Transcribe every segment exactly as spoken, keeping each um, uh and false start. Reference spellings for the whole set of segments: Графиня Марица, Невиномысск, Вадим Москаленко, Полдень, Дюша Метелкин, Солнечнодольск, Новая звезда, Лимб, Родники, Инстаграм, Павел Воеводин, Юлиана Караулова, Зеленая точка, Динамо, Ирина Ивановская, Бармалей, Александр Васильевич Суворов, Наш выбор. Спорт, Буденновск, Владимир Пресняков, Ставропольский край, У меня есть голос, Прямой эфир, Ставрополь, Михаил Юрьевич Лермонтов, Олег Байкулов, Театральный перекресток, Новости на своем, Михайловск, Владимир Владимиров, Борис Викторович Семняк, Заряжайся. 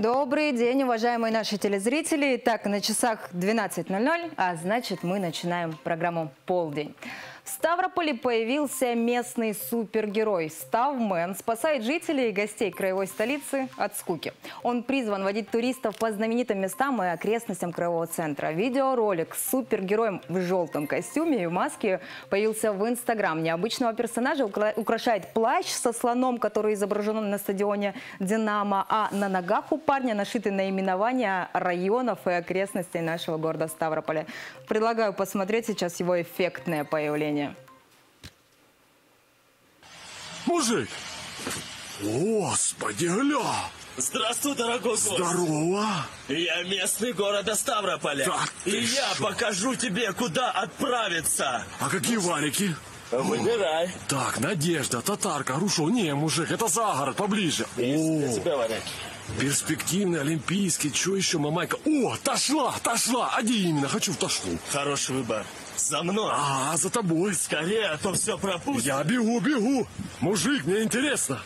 Добрый день, уважаемые наши телезрители. Итак, на часах двенадцать ноль ноль, а значит, мы начинаем программу «Полдень». В Ставрополе появился местный супергерой. Ставмен спасает жителей и гостей краевой столицы от скуки. Он призван водить туристов по знаменитым местам и окрестностям краевого центра. Видеоролик с супергероем в желтом костюме и в маске появился в Инстаграм. Необычного персонажа украшает плащ со слоном, который изображен на стадионе «Динамо». А на ногах у парня нашиты наименования районов и окрестностей нашего города Ставрополя. Предлагаю посмотреть сейчас его эффектное появление. Мужик! Господи, гля! Здравствуй, дорогой гость! Здорово! Я местный города Ставрополя. Так и я шо? Покажу тебе, куда отправиться. А какие варики? Выбирай. О, так, Надежда, Татарка, Рушо. Не, мужик, это за город, поближе. Есть для тебя варяки. Перспективный, олимпийский, что еще, мамайка? О, тошла, тошла, один именно, хочу в тошлу. Хороший выбор. За мной. А, за тобой. Скорее, а то все пропустим. Я бегу, бегу. Мужик, мне интересно.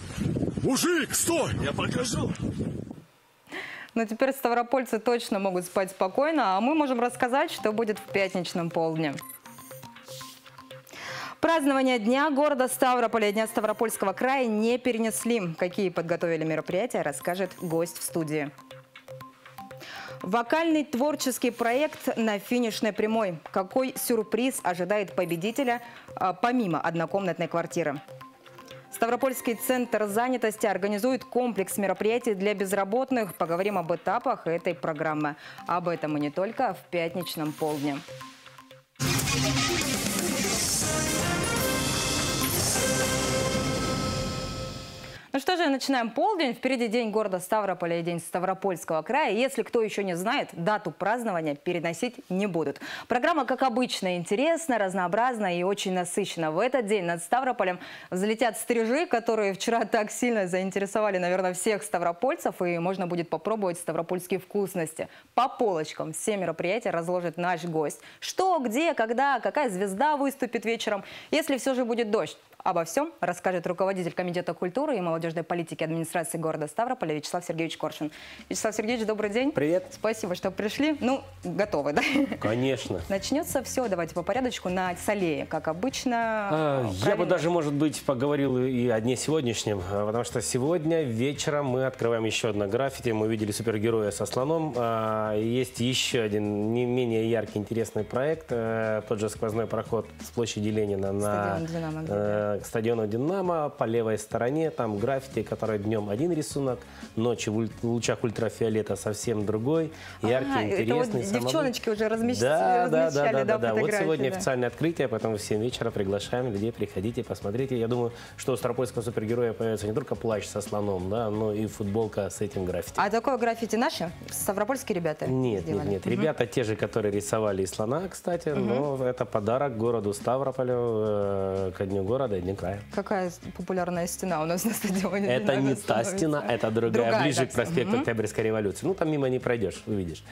Мужик, стой. Я покажу. Но теперь ставропольцы точно могут спать спокойно, а мы можем рассказать, что будет в пятничном полдне. Празднование Дня города Ставрополя и Дня Ставропольского края не перенесли. Какие подготовили мероприятия, расскажет гость в студии. Вокальный творческий проект на финишной прямой. Какой сюрприз ожидает победителя помимо однокомнатной квартиры? Ставропольский центр занятости организует комплекс мероприятий для безработных. Поговорим об этапах этой программы. Об этом и не только в пятничном полдне. Ну что же, начинаем полдень. Впереди День города Ставрополя и День Ставропольского края. Если кто еще не знает, дату празднования переносить не будут. Программа, как обычно, интересна, разнообразна и очень насыщена. В этот день над Ставрополем взлетят стрижи, которые вчера так сильно заинтересовали, наверное, всех ставропольцев. И можно будет попробовать ставропольские вкусности. По полочкам все мероприятия разложит наш гость. Что, где, когда, какая звезда выступит вечером, если все же будет дождь. Обо всем расскажет руководитель Комитета культуры и молодежной политики администрации города Ставрополя Вячеслав Сергеевич Коршин. Вячеслав Сергеевич, добрый день. Привет. Спасибо, что пришли. Ну, готовы, да? Конечно. Начнется все, давайте по порядочку, на солее, как обычно. А, я бы даже, может быть, поговорил и о дне сегодняшнем, потому что сегодня вечером мы открываем еще одно граффити. Мы видели супергероя со слоном. Есть еще один не менее яркий, интересный проект. Тот же сквозной проход с площади Ленина на... Динамо. К стадиону «Динамо» по левой стороне, там граффити, который днем один рисунок, ночью в лучах ультрафиолета совсем другой, яркий, а, интересный. Вот девчоночки самобыт. Уже размещ... да, размещали, да, да, да, да, да. Вот сегодня да. Официальное открытие, поэтому в семь вечера приглашаем людей, приходите, посмотрите. Я думаю, что у ставропольского супергероя появится не только плащ со слоном, да, но и футболка с этим граффити. А такое граффити наши? Ставропольские ребята? Нет, сделали? Нет, нет. Угу. Ребята те же, которые рисовали и слона, кстати, угу. Но это подарок городу Ставрополю э, ко дню города. Края. Какая популярная стена у нас на стадионе? Это не та стена, это другая, другая ближе к проспекту Октябрьской революции. Ну, там мимо не пройдешь, увидишь.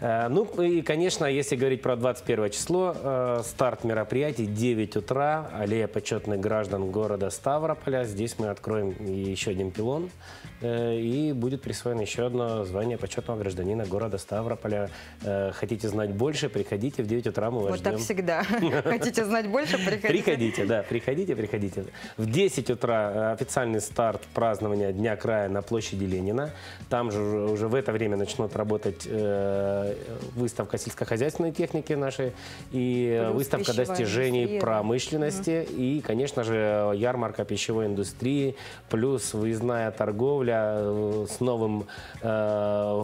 Ну и, конечно, если говорить про двадцать первое число, старт мероприятий девять утра, аллея почетных граждан города Ставрополя. Здесь мы откроем еще один пилон, и будет присвоено еще одно звание почетного гражданина города Ставрополя. Хотите знать больше, приходите в девять утра, мы вас вот ждем. Так всегда. Хотите знать больше, приходите. Приходите, да, приходите, приходите. В десять утра официальный старт празднования Дня края на площади Ленина. Там же уже в это время начнут работать... выставка сельскохозяйственной техники нашей и плюс выставка достижений индустрии, промышленности, да. И, конечно же, ярмарка пищевой индустрии, плюс выездная торговля с новым э,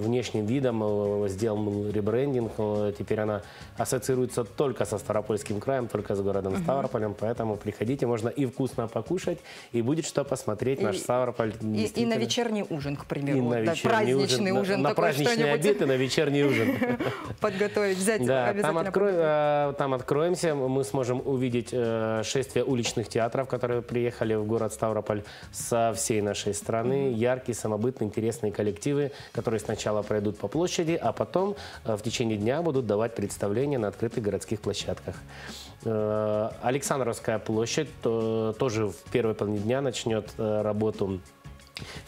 внешним видом, сделан ребрендинг, теперь она ассоциируется только со Ставропольским краем, только с городом угу. Ставрополем, поэтому приходите, можно и вкусно покушать, и будет что посмотреть и, наш Ставрополь. И, и на вечерний ужин, к примеру, и на да, праздничный ужин, ужин на, на праздничный обед. На вечерний ужин. Подготовить, взять да, обязательно. Там, откро... э, там откроемся, мы сможем увидеть э, шествие уличных театров, которые приехали в город Ставрополь со всей нашей страны. Mm-hmm. Яркие, самобытные, интересные коллективы, которые сначала пройдут по площади, а потом э, в течение дня будут давать представления на открытых городских площадках. Э, Александровская площадь э, тоже в первой половине дня начнет э, работу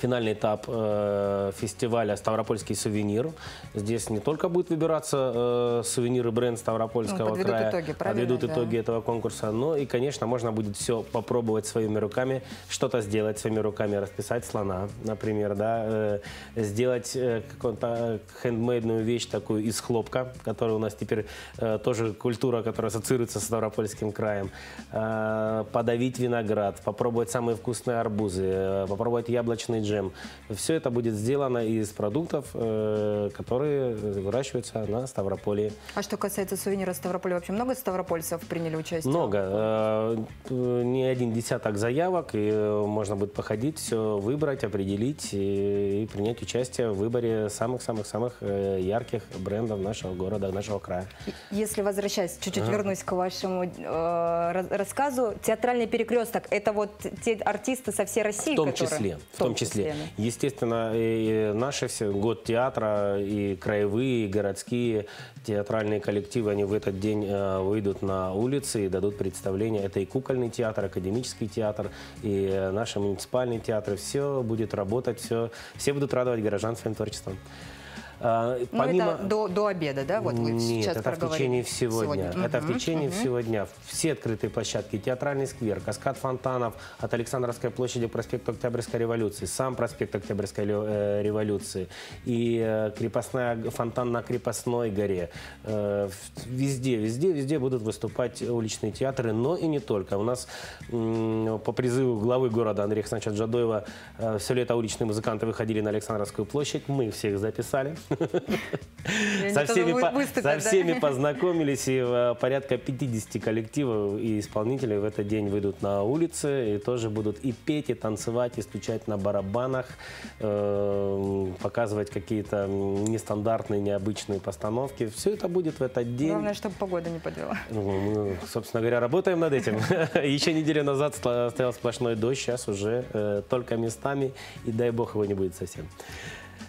финальный этап э, фестиваля «Ставропольский сувенир». Здесь не только будут выбираться э, сувениры бренд Ставропольского ну, края, итоги, подведут да. итоги этого конкурса, но и, конечно, можно будет все попробовать своими руками, что-то сделать своими руками, расписать слона, например, да, э, сделать э, какую-то хендмейдную вещь такую из хлопка, которая у нас теперь э, тоже культура, которая ассоциируется с Ставропольским краем, э, подавить виноград, попробовать самые вкусные арбузы, э, попробовать яблочный джем. Все это будет сделано из продуктов, э, которые выращиваются на Ставрополе. А что касается сувенира Ставрополя, вообще много ставропольцев приняли участие? Много. Э, не один десяток заявок, и можно будет походить, все выбрать, определить и, и принять участие в выборе самых-самых-самых ярких брендов нашего города, нашего края. Если возвращаясь, чуть-чуть ага. вернусь к вашему э, рассказу. Театральный перекресток – это вот те артисты со всей России, в том которые... числе, в том, том числе. числе. Естественно, и наши все, год театра, и краевые, и городские театральные коллективы, они в этот день э, выйдут на улицы и дадут представление. Это и кукольный театр, академический театр, и наши муниципальные театры. Все будет работать, все, все будут радовать горожан своим творчеством. А, ну, помимо... это до, до обеда, да? Вот вы Нет, сейчас это в течение всего сегодня. дня. Угу, это в течение угу. всего дня. Все открытые площадки, театральный сквер, каскад фонтанов от Александровской площади к проспекту Октябрьской революции, сам проспект Октябрьской э, революции и э, крепостная, фонтан на Крепостной горе. Э, везде, везде, везде будут выступать уличные театры, но и не только. У нас э, по призыву главы города Андрея Александровича Джадоева э, все лето уличные музыканты выходили на Александровскую площадь. Мы всех записали. Со всеми, выступит, со всеми да? познакомились, и порядка пятидесяти коллективов и исполнителей в этот день выйдут на улицы и тоже будут и петь, и танцевать, и стучать на барабанах, э показывать какие-то нестандартные, необычные постановки. Все это будет в этот день. Главное, чтобы погода не подвела. Ну, собственно говоря, работаем над этим. Еще неделю назад стоял сплошной дождь, сейчас уже э только местами, и дай бог его не будет совсем.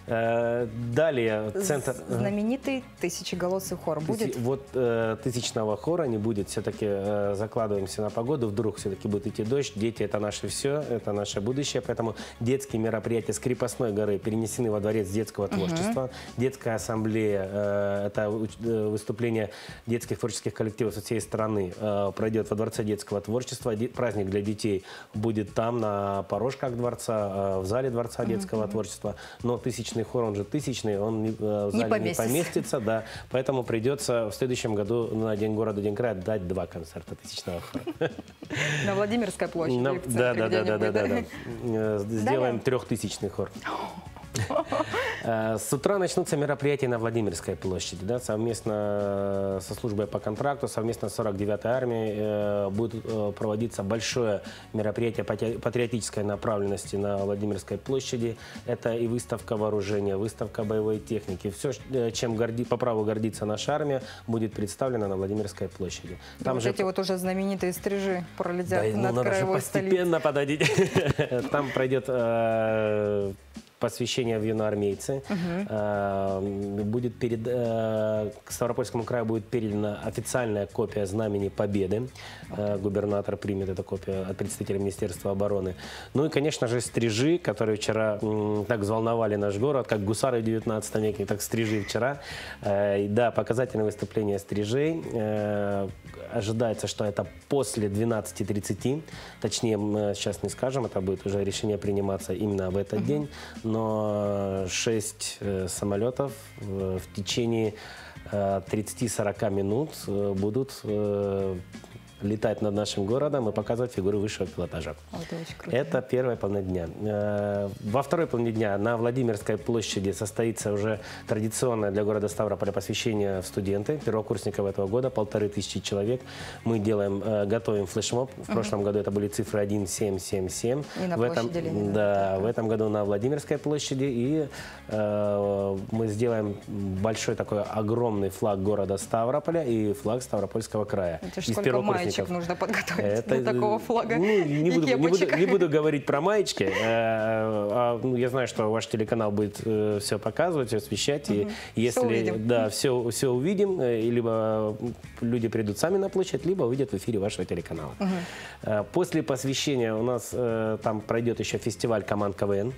Далее центр... Знаменитый тысячеголосый хор будет? Тысяч... Вот э, тысячного хора не будет. Все-таки э, закладываемся на погоду. Вдруг все-таки будет идти дождь. Дети – это наше все, это наше будущее. Поэтому детские мероприятия с Крепостной горы перенесены во дворец детского творчества. Угу. Детская ассамблея э, – это выступление детских творческих коллективов со всей страны. Э, пройдет во дворце детского творчества. Де... Праздник для детей будет там, на порожках дворца, э, в зале дворца детского угу. творчества. Но тысячный хор, он же тысячный, он не, в зале не поместится, не поместится да. Поэтому придется в следующем году на День города, День края дать два концерта тысячного хора. На Владимирской площади. Да, да, да, да, да. Сделаем трехтысячный хор. С утра начнутся мероприятия на Владимирской площади. Да, совместно со службой по контракту, совместно с сорок девятой армией э, будет э, проводиться большое мероприятие патриотической направленности на Владимирской площади. Это и выставка вооружения, выставка боевой техники. Все, чем горди, по праву гордится наша армия, будет представлено на Владимирской площади. Там вот же... эти вот уже знаменитые стрижи пролетят да, над ну, краевой столицей. Надо же постепенно подойти. Там пройдет... посвящение в юноармейцы. Угу. Будет перед, к Ставропольскому краю будет передана официальная копия знамени Победы. Okay. Губернатор примет эту копию от представителя Министерства обороны. Ну и, конечно же, стрижи, которые вчера так взволновали наш город, как гусары в девятнадцатом веке, так стрижи вчера. Да, показательное выступление стрижей. Ожидается, что это после двенадцати тридцати. Точнее, мы сейчас не скажем, это будет уже решение приниматься именно в этот угу. день. Но шесть э, самолетов э, в течение э, тридцати-сорока минут э, будут э, летать над нашим городом и показывать фигуры высшего пилотажа. О, это очень круто. Это первая половина дня. Э, во второй половине дня на Владимирской площади состоится уже традиционное для города Ставрополя посвящение в студенты, первокурсников этого года, полторы тысячи человек. Мы делаем, э, готовим флешмоб. В угу. прошлом году это были цифры один семь семь семь. И на в этом, Ленина, да, да, в этом году на Владимирской площади. И э, мы сделаем большой такой огромный флаг города Ставрополя и флаг Ставропольского края. Это ж сколько маечек нужно подготовить это, для такого флага. Ну, не, буду, не, буду, не буду говорить про маечки. Э, а, ну, я знаю, что ваш телеканал будет э, все показывать, все освещать. Угу. И если все увидим, да, все, все увидим э, и либо люди придут сами на площадь, либо увидят в эфире вашего телеканала. Угу. Э, после посвящения у нас э, там пройдет еще фестиваль команд КВН.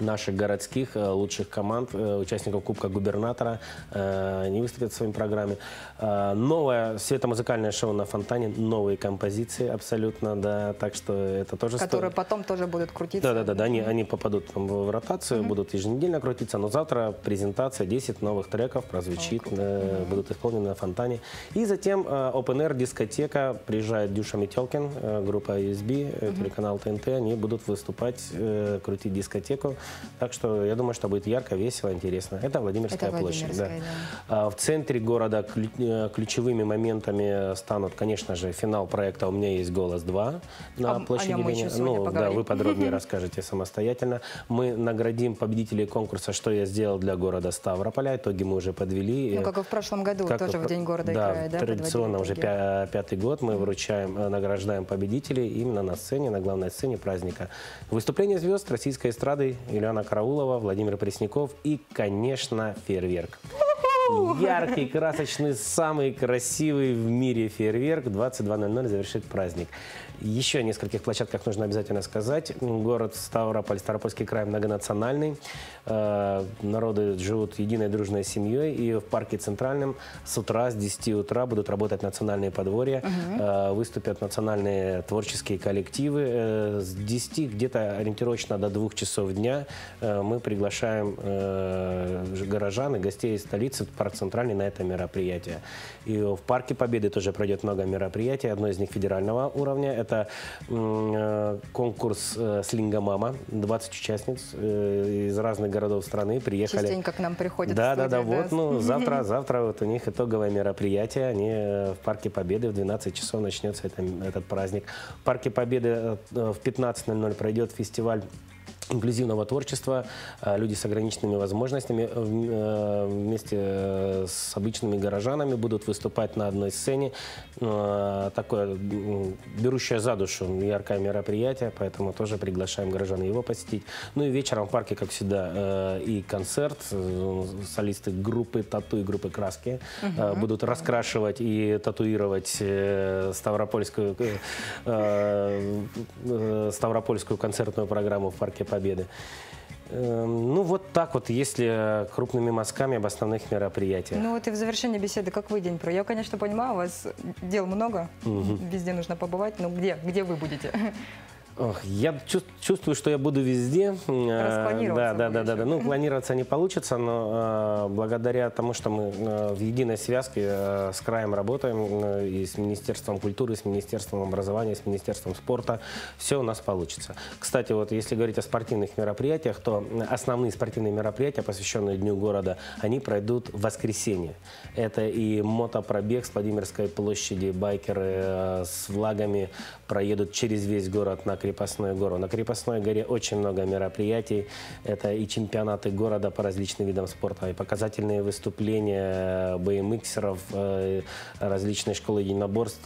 наших городских лучших команд, участников Кубка Губернатора, они выступят в своей программе. Новое светомузыкальное шоу на Фонтане, новые композиции абсолютно, да, так что это тоже... Которые стоит. Потом тоже будут крутиться. Да, да, да, да, они, они попадут в ротацию, mm-hmm. будут еженедельно крутиться, но завтра презентация, десять новых треков прозвучит, oh, да, mm-hmm. будут исполнены на Фонтане. И затем Open Air дискотека, приезжает Дюша Метелкин, группа ю эс би, mm-hmm. телеканал тэ эн тэ, они будут выступать, крутить дискотеку. Так что я думаю, что будет ярко, весело, интересно. Это Владимирская, Это Владимирская площадь. Да. Да. В центре города ключевыми моментами станут, конечно же, финал проекта «У меня есть голос два» на а, площади Ленина. Ну, да, вы подробнее расскажете самостоятельно. Мы наградим победителей конкурса «Что я сделал для города Ставрополя». Итоги мы уже подвели. Ну, как и в прошлом году, как тоже в, в День города да, играет. Да, традиционно уже пя пятый год мы вручаем, награждаем победителей именно на сцене, на главной сцене праздника. Выступление звезд российской эстрады Юлиана Караулова, Владимир Пресняков и, конечно, фейерверк. Яркий, красочный, самый красивый в мире фейерверк. двадцать два ноль ноль завершит праздник. Еще о нескольких площадках нужно обязательно сказать. Город Ставрополь, Ставропольский край многонациональный. Народы живут единой дружной семьей. И в парке Центральном с утра, с десяти утра будут работать национальные подворья. Угу. Выступят национальные творческие коллективы. С десяти где-то ориентировочно до двух часов дня мы приглашаем горожан и гостей из столицы в парк Центральный на это мероприятие. И в парке Победы тоже пройдет много мероприятий. Одно из них федерального уровня. Это конкурс «Слингомама». двадцать участниц из разных городов страны приехали. Частенько к нам приходят. Да, да, да. Вот, ну, завтра, завтра вот у них итоговое мероприятие. Они в парке Победы в двенадцать часов начнется это, этот праздник. В парке Победы в пятнадцать ноль ноль пройдет фестиваль инклюзивного творчества, люди с ограниченными возможностями вместе с обычными горожанами будут выступать на одной сцене. Такое берущее за душу яркое мероприятие, поэтому тоже приглашаем горожан его посетить. Ну и вечером в парке, как всегда, и концерт. Солисты группы «Тату» и группы «Краски» угу. будут раскрашивать и татуировать ставропольскую, ставропольскую концертную программу в парке Победы. Победы. Ну, вот так вот, если крупными мазками об основных мероприятиях. Ну, вот и в завершении беседы, как вы день провели? Я, конечно, понимаю, у вас дел много, угу. везде нужно побывать, но где, где вы будете? Ох, я чувствую, что я буду везде. Распланироваться. Да, да, да, да, да. Ну, планироваться не получится, но э, благодаря тому, что мы э, в единой связке э, с краем работаем, э, и с Министерством культуры, с Министерством образования, с Министерством спорта, все у нас получится. Кстати, вот если говорить о спортивных мероприятиях, то основные спортивные мероприятия, посвященные Дню города, они пройдут в воскресенье. Это и мотопробег с Владимирской площади, байкеры э, с флагами проедут через весь город на Крепостную гору. На Крепостной горе очень много мероприятий. Это и чемпионаты города по различным видам спорта, и показательные выступления бмиксеров, различные школы единоборств,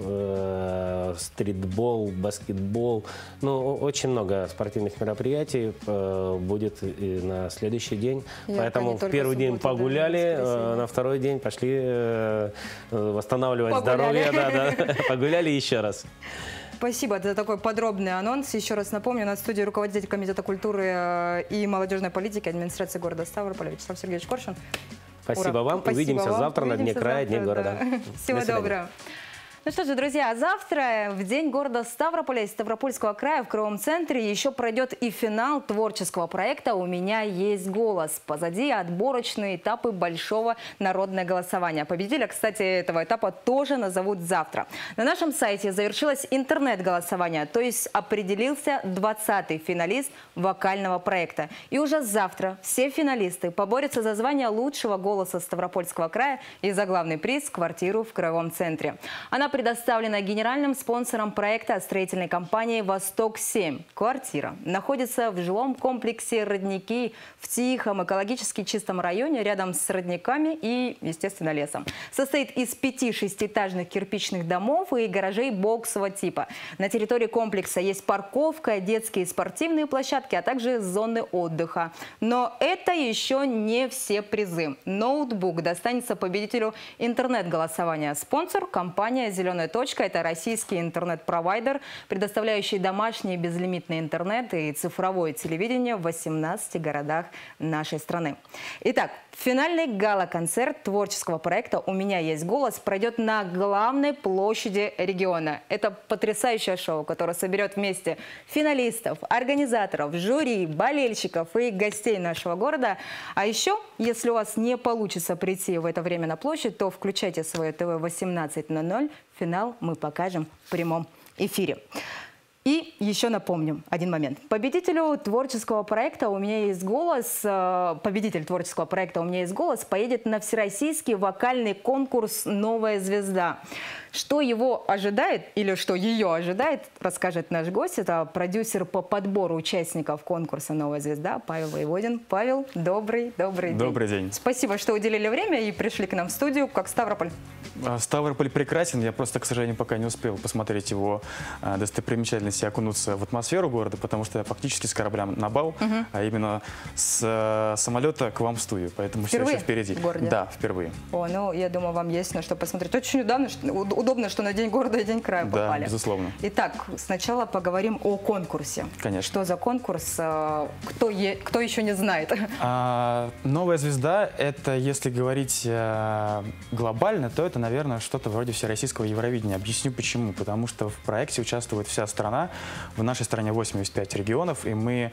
стритбол, баскетбол. Ну, очень много спортивных мероприятий будет и на следующий день. Я Поэтому в первый день погуляли, на второй день пошли восстанавливать погуляли. здоровье. Да, да. Погуляли еще раз. Спасибо за такой подробный анонс. Еще раз напомню, у нас в студии руководитель Комитета культуры и молодежной политики администрации города Ставрополя Вячеслав Сергеевич Коршин. Спасибо Ура. вам. Спасибо Увидимся вам. завтра Увидимся на Дне края, завтра, Дне города. Да. Всего доброго. Ну что же, друзья, завтра в День города Ставрополя и Ставропольского края в Краевом центре еще пройдет и финал творческого проекта «У меня есть голос». Позади отборочные этапы большого народного голосования. Победителя, кстати, этого этапа тоже назовут завтра. На нашем сайте завершилось интернет-голосование, то есть определился двадцатый финалист вокального проекта. И уже завтра все финалисты поборются за звание лучшего голоса Ставропольского края и за главный приз – квартиру в Краевом центре. Она предоставлена генеральным спонсором проекта строительной компании «Восток семь». Квартира находится в жилом комплексе «Родники» в тихом, экологически чистом районе рядом с родниками и, естественно, лесом. Состоит из пяти шестиэтажных кирпичных домов и гаражей боксового типа. На территории комплекса есть парковка, детские и спортивные площадки, а также зоны отдыха. Но это еще не все призы. Ноутбук достанется победителю интернет-голосования. Спонсор – компания «Зеленодор». «Зеленая точка» – это российский интернет-провайдер, предоставляющий домашний безлимитный интернет и цифровое телевидение в восемнадцати городах нашей страны. Итак, финальный гала-концерт творческого проекта «У меня есть голос» пройдет на главной площади региона. Это потрясающее шоу, которое соберет вместе финалистов, организаторов, жюри, болельщиков и гостей нашего города. А еще, если у вас не получится прийти в это время на площадь, то включайте свое ТВ восемнадцать ноль ноль. Финал мы покажем в прямом эфире. И еще напомним один момент. Победителю творческого проекта «У меня есть голос», победитель творческого проекта «У меня есть голос» поедет на всероссийский вокальный конкурс «Новая звезда». Что его ожидает или что ее ожидает, расскажет наш гость. Это продюсер по подбору участников конкурса «Новая звезда» Павел Воеводин. Павел, добрый, добрый день. Добрый день. Спасибо, что уделили время и пришли к нам в студию. Как Ставрополь? Ставрополь прекрасен. Я просто, к сожалению, пока не успел посмотреть его достопримечательности, окунуться в атмосферу города, потому что я фактически с корабля на бал, угу. а именно с самолета к вам в студию. Поэтому все еще впереди. В городе? Да, впервые. О, ну, я думаю, вам есть на что посмотреть. Очень удобно, удобно, что на День города и День края да, попали. Безусловно. Итак, сначала поговорим о конкурсе. Конечно. Что за конкурс? Кто, е... Кто еще не знает? А, «Новая звезда» — это, если говорить глобально, то это, наверное, что-то вроде всероссийского Евровидения. Объясню, почему. Потому что в проекте участвует вся страна. В нашей стране восемьдесят пять регионов, и мы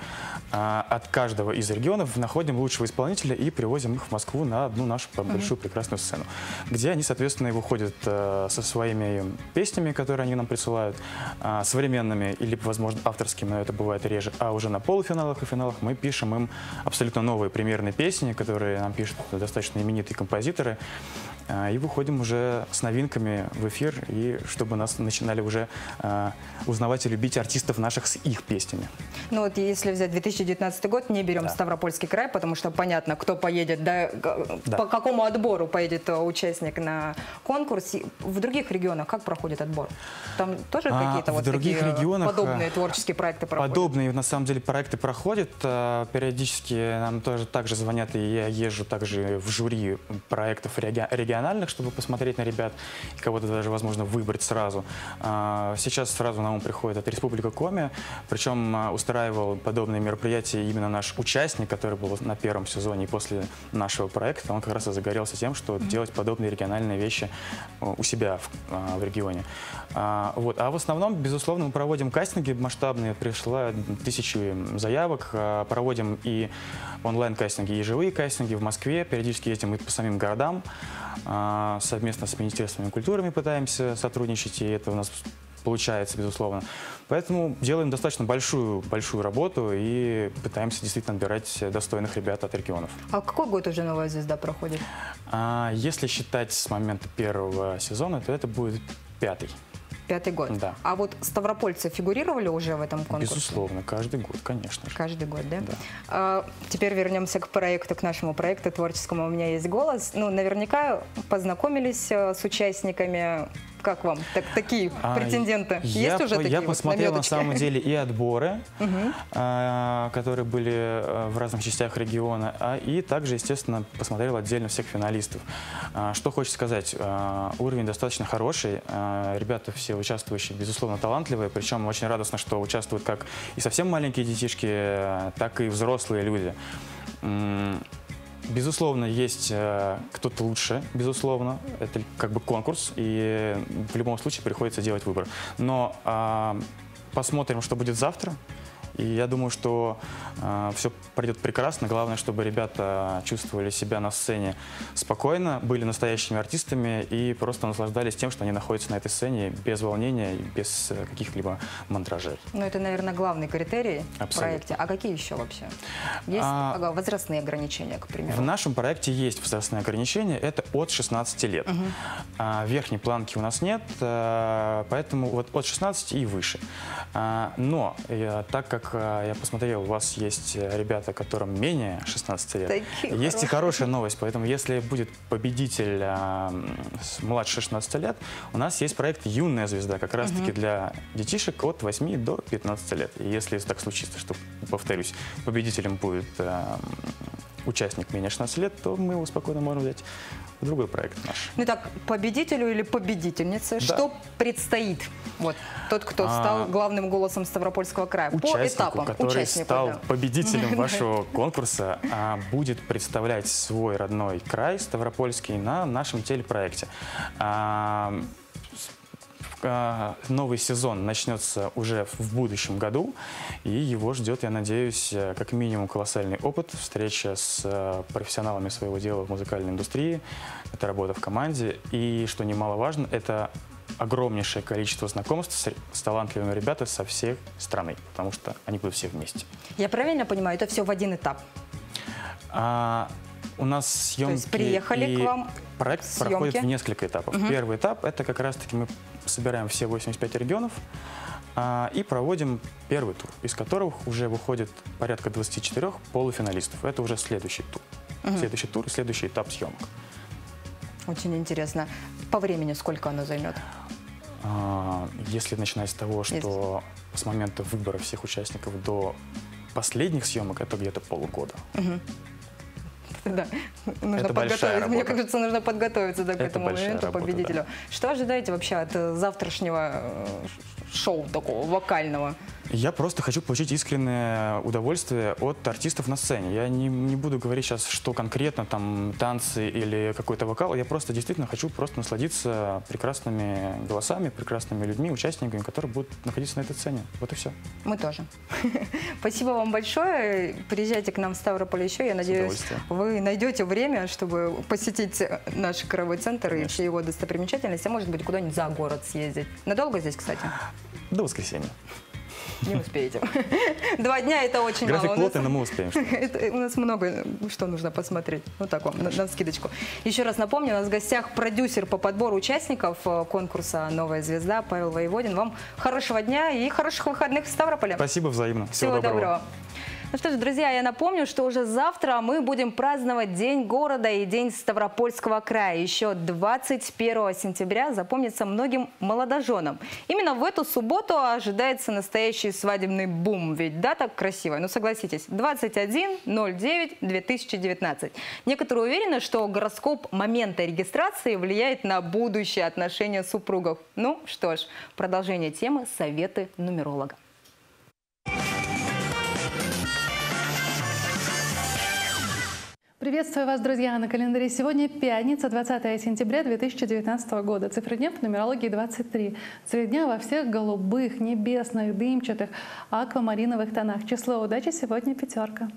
а, от каждого из регионов находим лучшего исполнителя и привозим их в Москву на одну нашу большую прекрасную сцену, где они, соответственно, и выходят а, со своими песнями, которые они нам присылают, а, современными или, возможно, авторскими, но это бывает реже, а уже на полуфиналах и финалах мы пишем им абсолютно новые премьерные песни, которые нам пишут достаточно именитые композиторы, а, и выходим уже с новинками в эфир, и чтобы нас начинали уже а, узнавать и любить артистов наших с их песнями. Ну вот если взять две тысячи девятнадцатый год, не берем да. Ставропольский край, потому что понятно, кто поедет, да, да. по какому отбору поедет участник на конкурс. В других регионах как проходит отбор? Там тоже а, какие-то вот других такие регионах подобные творческие проекты проходят? Подобные, на самом деле, проекты проходят. Периодически нам тоже также звонят, и я езжу также в жюри проектов региональных, чтобы посмотреть на ребят, кого-то даже, возможно, выбрать сразу. Сейчас сразу на ум приходит это Республика Коми, причем устраивал подобные мероприятия именно наш участник, который был на первом сезоне и после нашего проекта, он как раз и загорелся тем, что mm-hmm. делать подобные региональные вещи у себя в, в регионе. А, вот. а в основном, безусловно, мы проводим кастинги масштабные, пришло тысячи заявок, проводим и онлайн-кастинги, и живые кастинги в Москве, периодически ездим и по самим городам, а, совместно с Министерствами культуры пытаемся сотрудничать, и это у нас получается, безусловно. Поэтому делаем достаточно большую, большую работу и пытаемся действительно отбирать достойных ребят от регионов. А какой год уже «Новая звезда» проходит? А, если считать с момента первого сезона, то это будет пятый. Пятый год. Да. А вот ставропольцы фигурировали уже в этом конкурсе? Безусловно, каждый год, конечно же. Каждый год, да? Да. А, теперь вернемся к проекту, к нашему проекту творческому «У меня есть голос». Ну, наверняка познакомились с участниками. Как вам так, такие а, претенденты? Я, Есть уже я такие Я посмотрел вот, на самом деле и отборы, а, которые были в разных частях региона, а, и также, естественно, посмотрел отдельно всех финалистов. А, что хочется сказать, а, уровень достаточно хороший, а, ребята все участвующие, безусловно, талантливые, причем очень радостно, что участвуют как и совсем маленькие детишки, так и взрослые люди. Безусловно, есть э, кто-то лучше, безусловно, это как бы конкурс, и в любом случае приходится делать выбор. Но э, посмотрим, что будет завтра, и я думаю, что э, все пройдет прекрасно. Главное, чтобы ребята чувствовали себя на сцене спокойно, были настоящими артистами и просто наслаждались тем, что они находятся на этой сцене без волнения, без каких-либо мандражей. Ну, это, наверное, главный критерий в проекте. А какие еще вообще? Есть а, возрастные ограничения, к примеру? В нашем проекте есть возрастные ограничения. Это от шестнадцати лет. Угу. А, верхней планки у нас нет, а, поэтому вот от шестнадцати и выше. А, но я, так как я посмотрел, у вас есть ребята, которым менее шестнадцати лет. Такие есть хорошие. И хорошая новость, поэтому если будет победитель а, младше шестнадцати лет, у нас есть проект «Юная звезда», как раз-таки угу. для детишек от восьми до пятнадцати лет. И если так случится, что, повторюсь, победителем будет а, участник менее шестнадцати лет, то мы его спокойно можем взять в другой проект наш. Ну так, победителю или победительнице, да, что предстоит? Вот тот, кто стал а, главным голосом Ставропольского края. По этапам. Который стал да. победителем вашего конкурса, а, будет представлять свой родной край Ставропольский на нашем телепроекте. А, Новый сезон начнется уже в будущем году, и его ждет, я надеюсь, как минимум колоссальный опыт, встреча с профессионалами своего дела в музыкальной индустрии, это работа в команде, и, что немаловажно, это огромнейшее количество знакомств с, с талантливыми ребятами со всей страны, потому что они будут все вместе. Я правильно понимаю, это все в один этап? А, у нас съемки... То есть приехали и... к вам... Проект съемки. Проходит в несколько этапов. Угу. Первый этап – это как раз-таки мы собираем все восемьдесят пять регионов а, и проводим первый тур, из которых уже выходит порядка двадцати четырёх полуфиналистов. Это уже следующий тур. Угу. Следующий тур и следующий этап съемок. Очень интересно. По времени сколько оно займет? А, если начинать с того, что Есть. с момента выбора всех участников до последних съемок, это где-то полгода. Угу. Да, нужно подготовиться. Мне кажется, нужно подготовиться да, к это этому моменту, работа, победителю. Да. Что ожидаете вообще от завтрашнего шоу такого вокального? Я просто хочу получить искреннее удовольствие от артистов на сцене. Я не, не буду говорить сейчас, что конкретно, там, танцы или какой-то вокал. Я просто действительно хочу просто насладиться прекрасными голосами, прекрасными людьми, участниками, которые будут находиться на этой сцене. Вот и все. Мы тоже. Спасибо вам большое. Приезжайте к нам в Ставрополь еще. Я надеюсь, вы найдете время, чтобы посетить наш краевой центр Конечно. и все его достопримечательности, а может быть, куда-нибудь за город съездить. Надолго здесь, кстати? До воскресенья. Не успеете. Два дня это очень График мало. График плотный, но мы успеем. У нас много что нужно посмотреть. Вот так вам, на, на скидочку. Еще раз напомню, у нас в гостях продюсер по подбору участников конкурса «Новая звезда» Павел Воеводин. Вам хорошего дня и хороших выходных в Ставрополе. Спасибо взаимно. Всего, Всего доброго. доброго. Ну что ж, друзья, я напомню, что уже завтра мы будем праздновать День города и День Ставропольского края. Еще двадцать первого сентября запомнится многим молодоженам. Именно в эту субботу ожидается настоящий свадебный бум. Ведь дата красивая, ну согласитесь, двадцать первое ноль девятое две тысячи девятнадцатого. Некоторые уверены, что гороскоп момента регистрации влияет на будущее отношения супругов. Ну что ж, продолжение темы «Советы нумеролога». Приветствую вас, друзья! На календаре сегодня пятница, двадцатое сентября две тысячи девятнадцатого года. Цифра дня по нумерологии двадцать три. Цвет дня во всех голубых, небесных, дымчатых, аквамариновых тонах. Число удачи сегодня пятерка.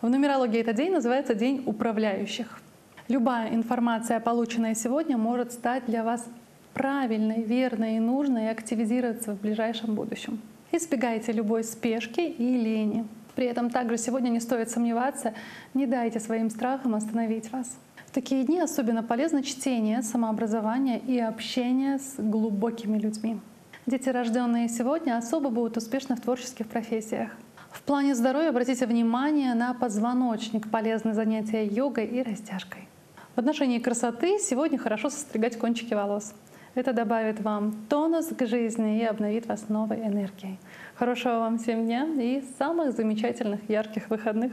В нумерологии этот день называется День управляющих. Любая информация, полученная сегодня, может стать для вас правильной, верной и нужной и активизироваться в ближайшем будущем. Избегайте любой спешки и лени. При этом также сегодня не стоит сомневаться, не дайте своим страхам остановить вас. В такие дни особенно полезно чтение, самообразование и общение с глубокими людьми. Дети, рожденные сегодня, особо будут успешны в творческих профессиях. В плане здоровья обратите внимание на позвоночник, полезные занятия йогой и растяжкой. В отношении красоты сегодня хорошо состригать кончики волос. Это добавит вам тонус к жизни и обновит вас новой энергией. Хорошего вам всем дня и самых замечательных ярких выходных.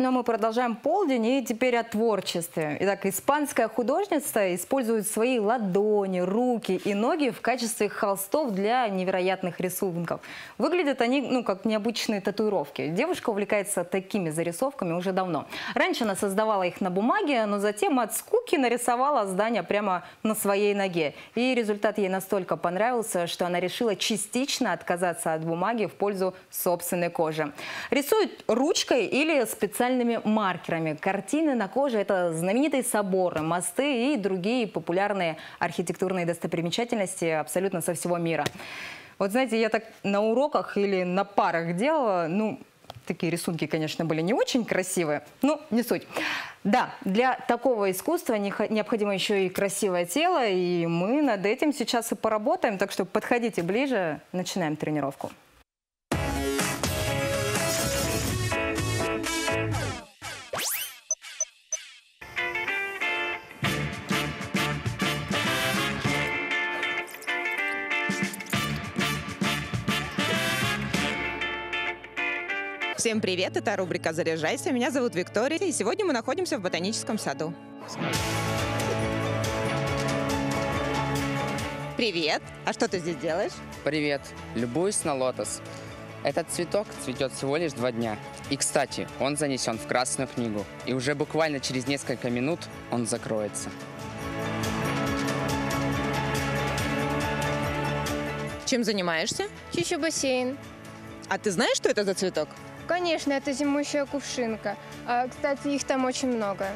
Но мы продолжаем полдень и теперь о творчестве. Итак, испанская художница использует свои ладони, руки и ноги в качестве холстов для невероятных рисунков. Выглядят они, ну, как необычные татуировки. Девушка увлекается такими зарисовками уже давно. Раньше она создавала их на бумаге, но затем от скуки нарисовала здание прямо на своей ноге. И результат ей настолько понравился, что она решила частично отказаться от бумаги в пользу собственной кожи. Рисует ручкой или специально маркерами. Картины на коже – это знаменитые соборы, мосты и другие популярные архитектурные достопримечательности абсолютно со всего мира. Вот знаете, я так на уроках или на парах делала, ну, такие рисунки, конечно, были не очень красивые, но не суть. Да, для такого искусства необходимо еще и красивое тело, и мы над этим сейчас и поработаем, так что подходите ближе, начинаем тренировку. Всем привет, это рубрика «Заряжайся». Меня зовут Виктория, и сегодня мы находимся в ботаническом саду. Привет! А что ты здесь делаешь? Привет! Любуюсь на лотос. Этот цветок цветет всего лишь два дня. И, кстати, он занесен в Красную книгу. И уже буквально через несколько минут он закроется. Чем занимаешься? Чищу бассейн. А ты знаешь, что это за цветок? Конечно, это зимующая кувшинка. А, кстати, их там очень много.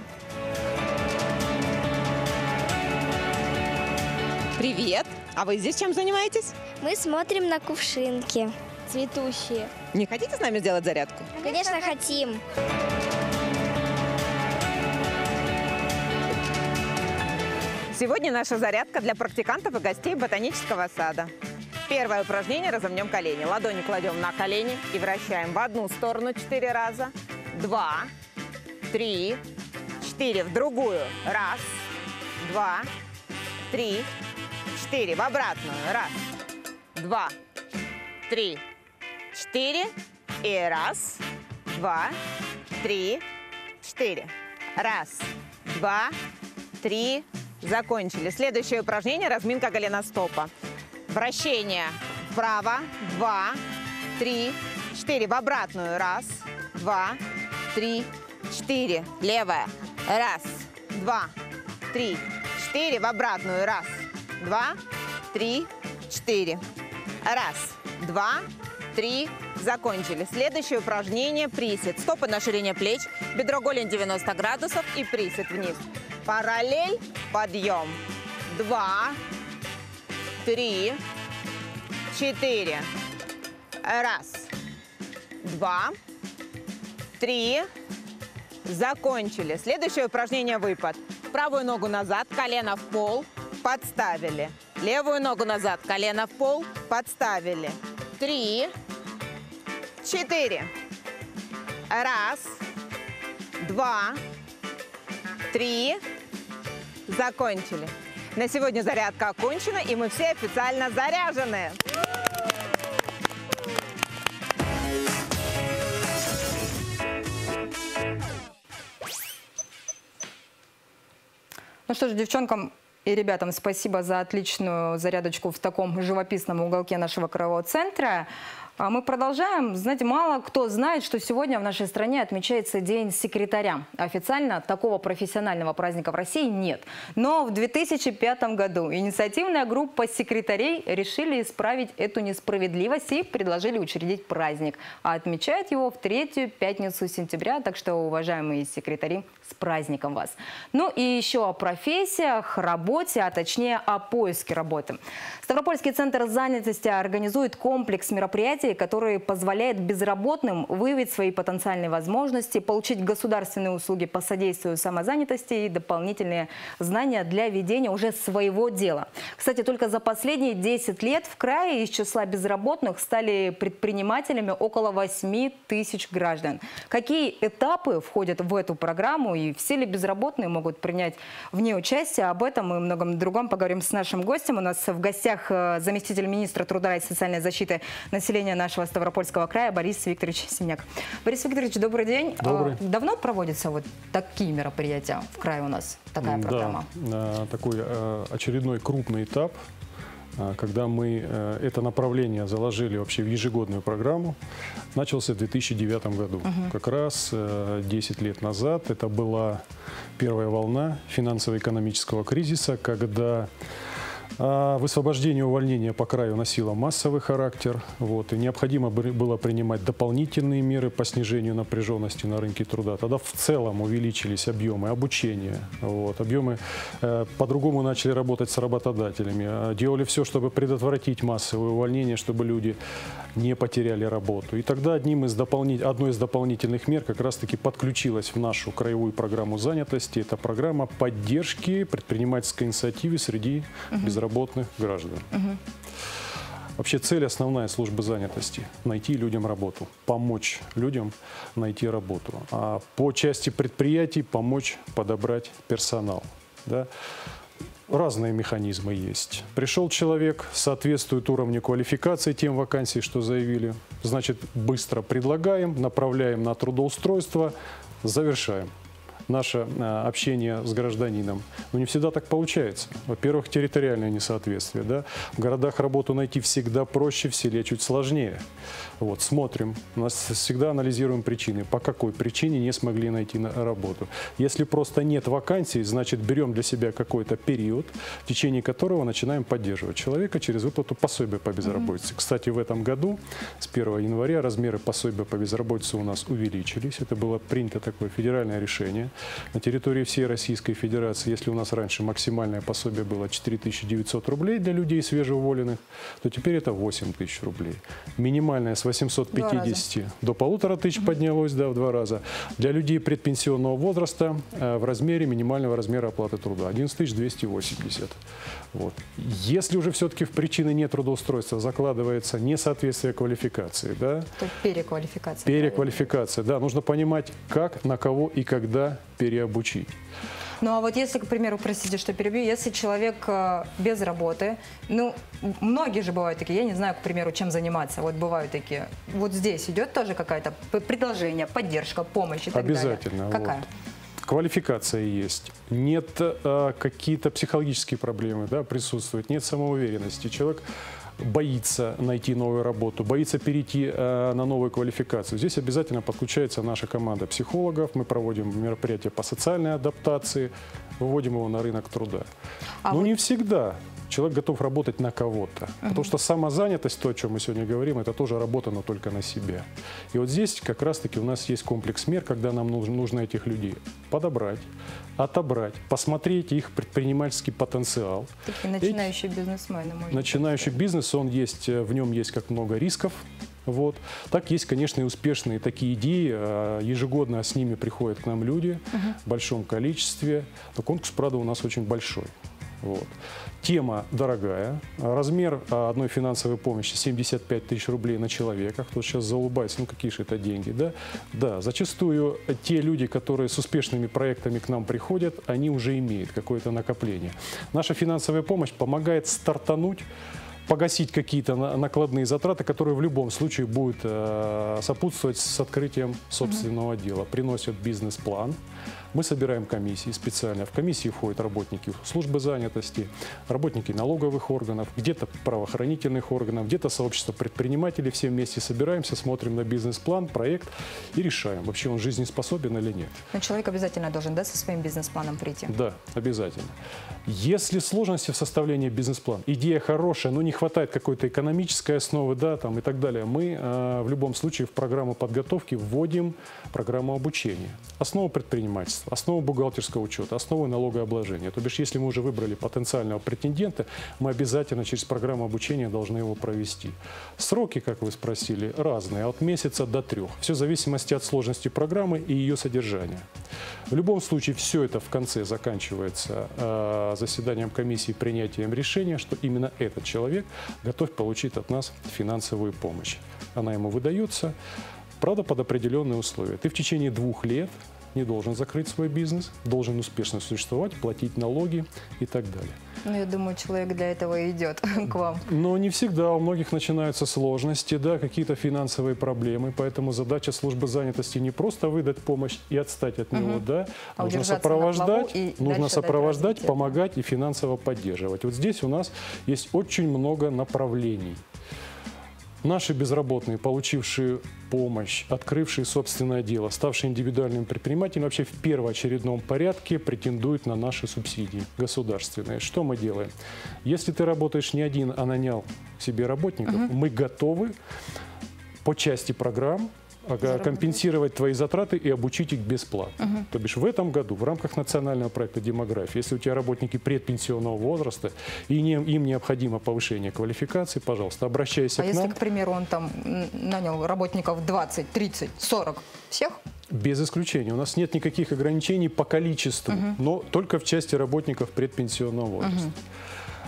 Привет! А вы здесь чем занимаетесь? Мы смотрим на кувшинки. Цветущие. Не хотите с нами сделать зарядку? Конечно, хотим. Сегодня наша зарядка для практикантов и гостей ботанического сада. Первое упражнение – разомнем колени. Ладони кладем на колени и вращаем в одну сторону четыре раза, два, три, четыре. В другую. Раз, два, три, четыре. В обратную. Раз, два, три, четыре. И раз, два, три, четыре. Раз, два, три. Закончили. Следующее упражнение – разминка голеностопа. Вращение вправо, два, три, четыре. В обратную. Раз, два, три, четыре. Левая. Раз, два, три, четыре. В обратную. Раз, два, три, четыре. Раз, два, три. Закончили. Следующее упражнение – присед. Стопы на ширине плеч, бедро голень девяносто градусов и присед вниз. Параллель, подъем. Два, три, четыре. Раз, два, три. Закончили. Следующее упражнение – выпад. Правую ногу назад, колено в пол, подставили. Левую ногу назад, колено в пол, подставили. Три, четыре. Раз, два, три. Закончили. На сегодня зарядка окончена, и мы все официально заряжены. Ну что же, девчонкам и ребятам спасибо за отличную зарядочку в таком живописном уголке нашего краевого центра. А мы продолжаем. Знаете, мало кто знает, что сегодня в нашей стране отмечается День секретаря. Официально такого профессионального праздника в России нет. Но в две тысячи пятом году инициативная группа секретарей решили исправить эту несправедливость и предложили учредить праздник. А отмечают его в третью пятницу сентября. Так что, уважаемые секретари, с праздником вас. Ну и еще о профессиях, работе, а точнее о поиске работы. Ставропольский центр занятости организует комплекс мероприятий, которые позволяют безработным выявить свои потенциальные возможности, получить государственные услуги по содействию самозанятости и дополнительные знания для ведения уже своего дела. Кстати, только за последние десять лет в крае из числа безработных стали предпринимателями около восьми тысяч граждан. Какие этапы входят в эту программу и все ли безработные могут принять в ней участие? Об этом и многом другом поговорим с нашим гостем. У нас в гостях заместитель министра труда и социальной защиты населения нашего Ставропольского края Борис Викторович Семняк. Борис Викторович, добрый день. Добрый. Давно проводятся вот такие мероприятия в крае у нас, такая программа? Да, такой очередной крупный этап, когда мы это направление заложили вообще в ежегодную программу, начался в две тысячи девятом году. Угу. Как раз десять лет назад это была первая волна финансово-экономического кризиса, когда высвобождение увольнения по краю носило массовый характер. Вот, и необходимо было принимать дополнительные меры по снижению напряженности на рынке труда. Тогда в целом увеличились объемы обучения. Вот, объемы э, по-другому начали работать с работодателями. Делали все, чтобы предотвратить массовое увольнение, чтобы люди не потеряли работу. И тогда одним из дополнит... одной из дополнительных мер как раз-таки подключилась в нашу краевую программу занятости. Это программа поддержки предпринимательской инициативы среди безработных. работных граждан. Угу. Вообще цель основная службы занятости – найти людям работу, помочь людям найти работу. А по части предприятий – помочь подобрать персонал. Да? Разные механизмы есть. Пришел человек, соответствует уровню квалификации тем вакансий, что заявили. Значит, быстро предлагаем, направляем на трудоустройство, завершаем наше общение с гражданином. Но не всегда так получается. Во-первых, территориальное несоответствие. Да? В городах работу найти всегда проще, в селе чуть сложнее. Вот, смотрим, у нас всегда анализируем причины, по какой причине не смогли найти работу. Если просто нет вакансий, значит, берем для себя какой-то период, в течение которого начинаем поддерживать человека через выплату пособия по безработице. Mm-hmm. Кстати, в этом году с первого января размеры пособия по безработице у нас увеличились. Это было принято такое федеральное решение. На территории всей Российской Федерации, если у нас раньше максимальное пособие было четыре тысячи девятьсот рублей для людей свежеуволенных, то теперь это восемь тысяч рублей. Минимальное с восьмисот пятидесяти до полутора тысяч поднялось, да, в два раза. Для людей предпенсионного возраста э, в размере минимального размера оплаты труда одиннадцать тысяч двести восемьдесят. Вот. Если уже все-таки в причины нетрудоустройства закладывается несоответствие квалификации, да? Переквалификация. Переквалификация, да. Нужно понимать, как, на кого и когда переобучить. Ну а вот если, к примеру, простите, что перебью, если человек без работы, ну, многие же бывают такие, я не знаю, к примеру, чем заниматься, вот бывают такие, вот здесь идет тоже какое-то предложение, поддержка, помощь и так далее. Обязательно. Какая? Вот. Квалификация есть, нет а, какие-то психологические проблемы, да, присутствуют, нет самоуверенности, человек боится найти новую работу, боится перейти э, на новую квалификацию. Здесь обязательно подключается наша команда психологов. Мы проводим мероприятия по социальной адаптации, выводим его на рынок труда. А Но вы... не всегда человек готов работать на кого-то. Uh-huh. Потому что самозанятость, то, о чем мы сегодня говорим, это тоже работа, но только на себе. И вот здесь как раз-таки у нас есть комплекс мер, когда нам нужно, нужно этих людей подобрать, отобрать, посмотреть их предпринимательский потенциал. Такие начинающие Эти... бизнесмены. Начинающий бизнес, он есть, в нем есть как много рисков. Вот. Так есть, конечно, и успешные такие идеи. Ежегодно с ними приходят к нам люди uh-huh. в большом количестве. Но конкурс, правда, у нас очень большой. Вот. Тема дорогая. Размер одной финансовой помощи семьдесят пять тысяч рублей на человека. Кто сейчас заулыбается, ну какие же это деньги, да? Да, зачастую те люди, которые с успешными проектами к нам приходят, они уже имеют какое-то накопление. Наша финансовая помощь помогает стартануть, погасить какие-то накладные затраты, которые в любом случае будут сопутствовать с открытием собственного Mm-hmm. дела. Приносят бизнес-план. Мы собираем комиссии специально. В комиссии входят работники службы занятости, работники налоговых органов, где-то правоохранительных органов, где-то сообщество предпринимателей. Все вместе собираемся, смотрим на бизнес-план, проект и решаем, вообще он жизнеспособен или нет. Но человек обязательно должен, да, со своим бизнес-планом прийти? Да, обязательно. Если сложности в составлении бизнес-плана, идея хорошая, но не хватает какой-то экономической основы, да, там и так далее, мы э, в любом случае в программу подготовки вводим программу обучения. Основа предпринимательства. Основу бухгалтерского учета, основу налогообложения. То бишь, если мы уже выбрали потенциального претендента, мы обязательно через программу обучения должны его провести. Сроки, как вы спросили, разные, от месяца до трех. Все в зависимости от сложности программы и ее содержания. В любом случае, все это в конце заканчивается э, заседанием комиссии, принятием решения, что именно этот человек готов получить от нас финансовую помощь. Она ему выдается, правда, под определенные условия. Ты в течение двух лет не должен закрыть свой бизнес, должен успешно существовать, платить налоги и так далее. Ну, я думаю, человек для этого и идет к вам. Но не всегда. У многих начинаются сложности, да, какие-то финансовые проблемы. Поэтому задача службы занятости не просто выдать помощь и отстать от него. Угу. Да, а нужно сопровождать, нужно сопровождать, помогать и финансово поддерживать. Вот здесь у нас есть очень много направлений. Наши безработные, получившие помощь, открывшие собственное дело, ставшие индивидуальными предпринимателями, вообще в первоочередном порядке претендуют на наши субсидии государственные. Что мы делаем? Если ты работаешь не один, а нанял себе работников, угу. мы готовы по части программ компенсировать твои затраты и обучить их бесплатно. Угу. То бишь в этом году в рамках национального проекта «Демография», если у тебя работники предпенсионного возраста и не, им необходимо повышение квалификации, пожалуйста, обращайся а к если, нам. А если, к примеру, он там нанял работников двадцать, тридцать, сорок, всех? Без исключения. У нас нет никаких ограничений по количеству, угу. но только в части работников предпенсионного возраста. Угу.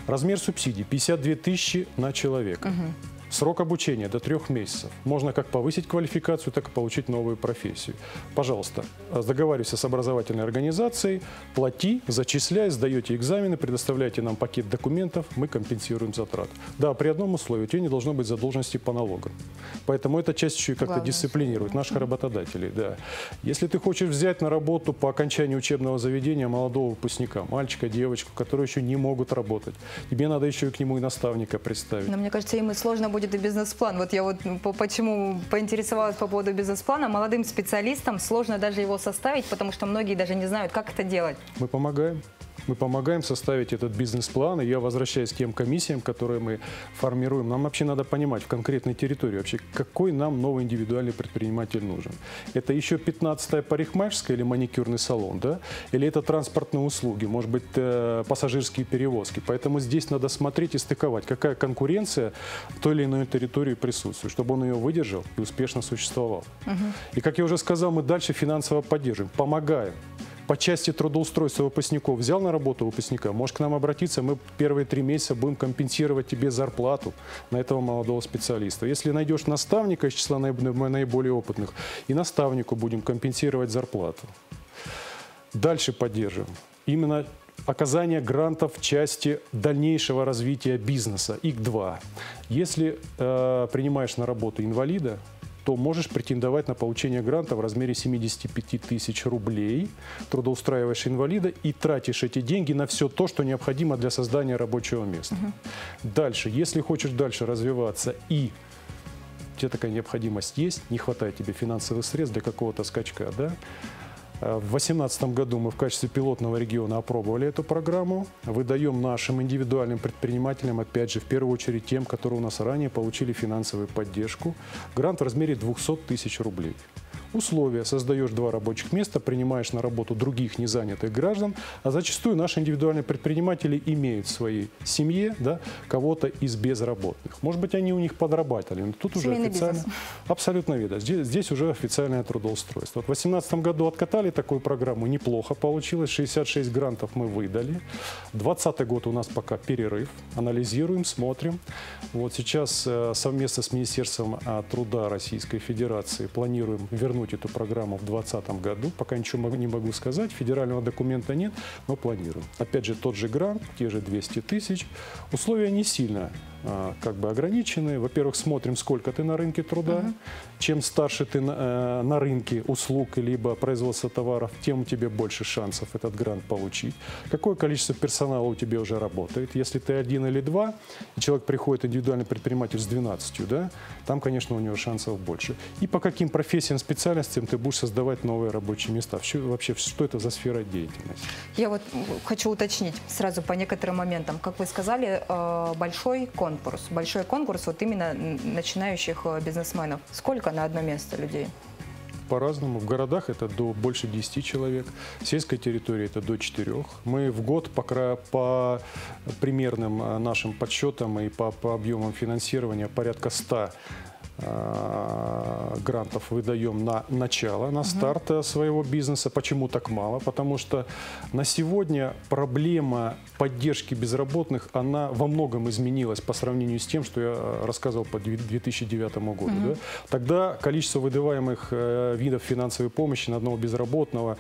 Размер субсидий – пятьдесят две тысячи на человека. Угу. Срок обучения до трех месяцев. Можно как повысить квалификацию, так и получить новую профессию. Пожалуйста, договаривайся с образовательной организацией, плати, зачисляй, сдаете экзамены, предоставляйте нам пакет документов, мы компенсируем затраты. Да, при одном условии, у тебя не должно быть задолженности по налогам. Поэтому эта часть еще и как-то дисциплинирует наших работодателей. Да. Если ты хочешь взять на работу по окончании учебного заведения молодого выпускника, мальчика, девочку, которые еще не могут работать, тебе надо еще и к нему и наставника представить. Но мне кажется, им и сложно будет и бизнес-план. Вот я вот почему поинтересовалась по поводу бизнес-плана. Молодым специалистам сложно даже его составить, потому что многие даже не знают, как это делать. Мы помогаем. Мы помогаем составить этот бизнес-план, и я возвращаюсь к тем комиссиям, которые мы формируем. Нам вообще надо понимать в конкретной территории, вообще, какой нам новый индивидуальный предприниматель нужен. Это еще пятнадцатая парикмахерская или маникюрный салон, да? Или это транспортные услуги, может быть, пассажирские перевозки. Поэтому здесь надо смотреть и стыковать, какая конкуренция в той или иной территории присутствует, чтобы он ее выдержал и успешно существовал. Угу. И, как я уже сказал, мы дальше финансово поддерживаем, помогаем. По части трудоустройства выпускников взял на работу выпускника, можешь к нам обратиться, мы первые три месяца будем компенсировать тебе зарплату на этого молодого специалиста. Если найдешь наставника из числа наиболее опытных, и наставнику будем компенсировать зарплату. Дальше поддержим. Именно оказание грантов в части дальнейшего развития бизнеса, И К два. Если э, принимаешь на работу инвалида, то можешь претендовать на получение гранта в размере семидесяти пяти тысяч рублей, трудоустраиваешь инвалида и тратишь эти деньги на все то, что необходимо для создания рабочего места. Угу. Дальше, если хочешь дальше развиваться и у тебя такая необходимость есть, не хватает тебе финансовых средств для какого-то скачка, да? В две тысячи восемнадцатом году мы в качестве пилотного региона опробовали эту программу. Выдаем нашим индивидуальным предпринимателям, опять же, в первую очередь тем, которые у нас ранее получили финансовую поддержку. Грант в размере двухсот тысяч рублей. Условия. Создаешь два рабочих места, принимаешь на работу других незанятых граждан, а зачастую наши индивидуальные предприниматели имеют в своей семье, да, кого-то из безработных. Может быть, они у них подрабатывали, но тут уже официально... Бизнес. Абсолютно видно. Здесь, здесь уже официальное трудоустройство. Вот в две тысячи восемнадцатом году откатали такую программу, неплохо получилось, шестьдесят шесть грантов мы выдали. двадцатый год у нас пока перерыв, анализируем, смотрим. Вот сейчас совместно с Министерством труда Российской Федерации планируем вернуть эту программу в две тысячи двадцатом году. Пока ничего не могу сказать, федерального документа нет, но планируем. Опять же, тот же грант, те же двести тысяч. Условия не сильно как бы ограничены. Во-первых, смотрим, сколько ты на рынке труда. Uh-huh. Чем старше ты на, на рынке услуг либо производства товаров, тем у тебя больше шансов этот грант получить. Какое количество персонала у тебя уже работает. Если ты один или два, и человек приходит, индивидуальный предприниматель с двенадцатью, да, там, конечно, у него шансов больше. И по каким профессиям, специальностям ты будешь создавать новые рабочие места. Вообще, что это за сфера деятельности? Я вот хочу уточнить сразу по некоторым моментам. Как вы сказали, большой конкурс. Конкурс, большой конкурс вот именно начинающих бизнесменов. Сколько на одно место людей? По-разному. В городах это до больше десяти человек, в сельской территории это до четырёх. Мы в год по, по примерным нашим подсчетам и по, по объемам финансирования порядка ста грантов выдаем на начало, на старт своего бизнеса. Почему так мало? Потому что на сегодня проблема поддержки безработных, она во многом изменилась по сравнению с тем, что я рассказывал по две тысячи девятому году. Mm-hmm. Да? Тогда количество выдаваемых видов финансовой помощи на одного безработного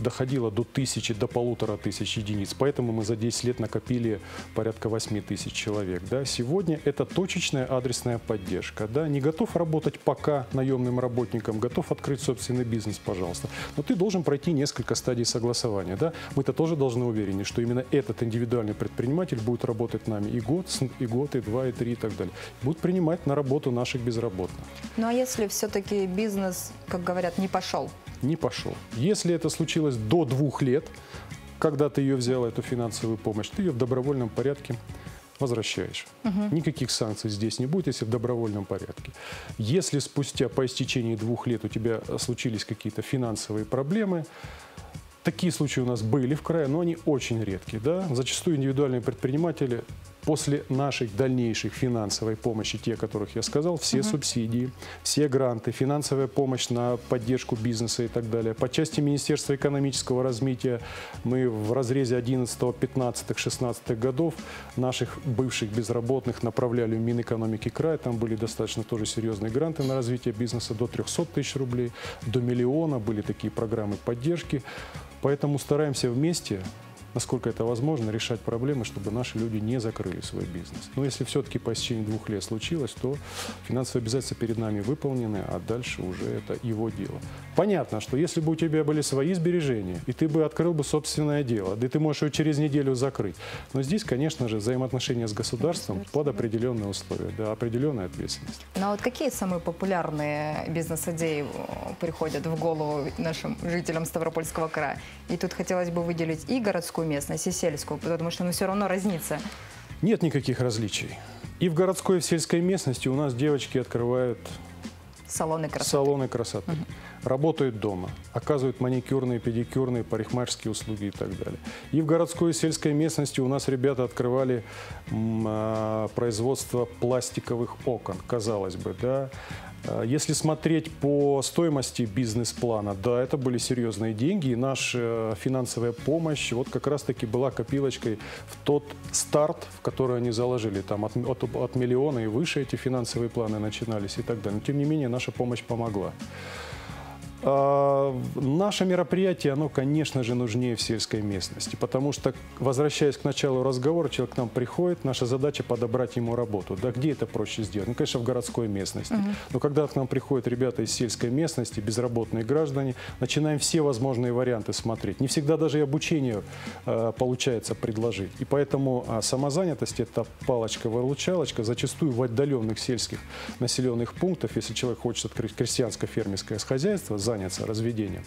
доходило до тысячи, до полутора тысяч единиц. Поэтому мы за десять лет накопили порядка восьми тысяч человек. Да? Сегодня это точечная адресная поддержка. Да? Не готов работать пока наемным работником, готов открыть собственный бизнес, пожалуйста. Но ты должен пройти несколько стадий согласования. Да? Мы-то тоже должны уверены, что именно этот индивидуальный предприниматель будет работать с нами и год, и год, и два, и три, и так далее. Будут принимать на работу наших безработных. Ну а если все-таки бизнес, как говорят, не пошел? Не пошел. Если это случилось до двух лет, когда ты ее взяла, эту финансовую помощь, ты ее в добровольном порядке возвращаешь. Угу. Никаких санкций здесь не будет, если в добровольном порядке. Если спустя, по истечении двух лет у тебя случились какие-то финансовые проблемы, такие случаи у нас были в крае, но они очень редкие. Да? Зачастую индивидуальные предприниматели после нашей дальнейших финансовой помощи, те, о которых я сказал, все угу. субсидии, все гранты, финансовая помощь на поддержку бизнеса и так далее. По части Министерства экономического развития мы в разрезе одиннадцатого, пятнадцатого, шестнадцатого годов наших бывших безработных направляли в Минэкономики края. Там были достаточно тоже серьезные гранты на развитие бизнеса до трёхсот тысяч рублей, до миллиона. Были такие программы поддержки. Поэтому стараемся вместе, насколько это возможно, решать проблемы, чтобы наши люди не закрыли свой бизнес. Но если все-таки по истечении двух лет случилось, то финансовые обязательства перед нами выполнены, а дальше уже это его дело. Понятно, что если бы у тебя были свои сбережения, и ты бы открыл бы собственное дело, да и ты можешь его через неделю закрыть. Но здесь, конечно же, взаимоотношения с государством под определенные условия, да, определенная ответственность. Ну а вот какие самые популярные бизнес-идеи приходят в голову нашим жителям Ставропольского края? И тут хотелось бы выделить и городскую местность, и сельскую, потому что ну, все равно разница. Нет никаких различий. И в городской, и в сельской местности у нас девочки открывают салоны красоты. Салоны красоты. Угу. Работают дома, оказывают маникюрные, педикюрные, парикмахерские услуги и так далее. И в городской, и сельской местности у нас ребята открывали м, производство пластиковых окон, казалось бы, да. Если смотреть по стоимости бизнес-плана, да, это были серьезные деньги, и наша финансовая помощь вот как раз-таки была копилочкой в тот старт, в который они заложили, там от, от, от миллиона и выше эти финансовые планы начинались и так далее. Но тем не менее наша помощь помогла. А, наше мероприятие, оно, конечно же, нужнее в сельской местности, потому что, возвращаясь к началу разговора, человек к нам приходит, наша задача подобрать ему работу. Да, где это проще сделать? Ну, конечно, в городской местности. Uh-huh. Но когда к нам приходят ребята из сельской местности, безработные граждане, начинаем все возможные варианты смотреть. Не всегда даже и обучение э, получается предложить. И поэтому а, самозанятость – это палочка-выручалочка. Зачастую в отдаленных сельских населенных пунктах, если человек хочет открыть крестьянско-фермерское хозяйство, заняться разведением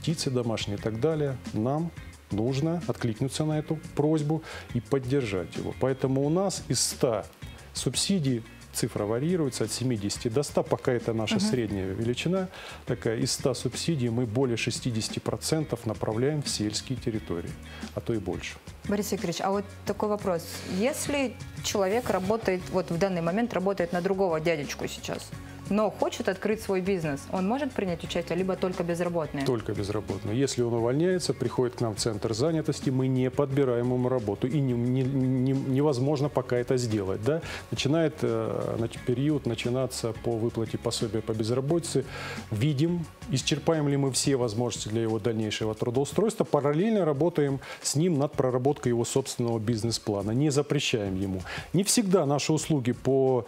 птицы домашней и так далее, нам нужно откликнуться на эту просьбу и поддержать его. Поэтому у нас из ста субсидий, цифра варьируется от семидесяти до ста, пока это наша uh-huh. средняя величина, такая, из ста субсидий мы более шестидесяти процентов направляем в сельские территории, а то и больше. Борис Викторович, а вот такой вопрос. Если человек работает, вот в данный момент работает на другого дядечку сейчас, но хочет открыть свой бизнес, он может принять участие, либо только безработные? Только безработные. Если он увольняется, приходит к нам в центр занятости, мы не подбираем ему работу, и не, не, не, невозможно пока это сделать. Да? Начинает э, период начинаться по выплате пособия по безработице. Видим, исчерпаем ли мы все возможности для его дальнейшего трудоустройства, параллельно работаем с ним над проработкой его собственного бизнес-плана, не запрещаем ему. Не всегда наши услуги по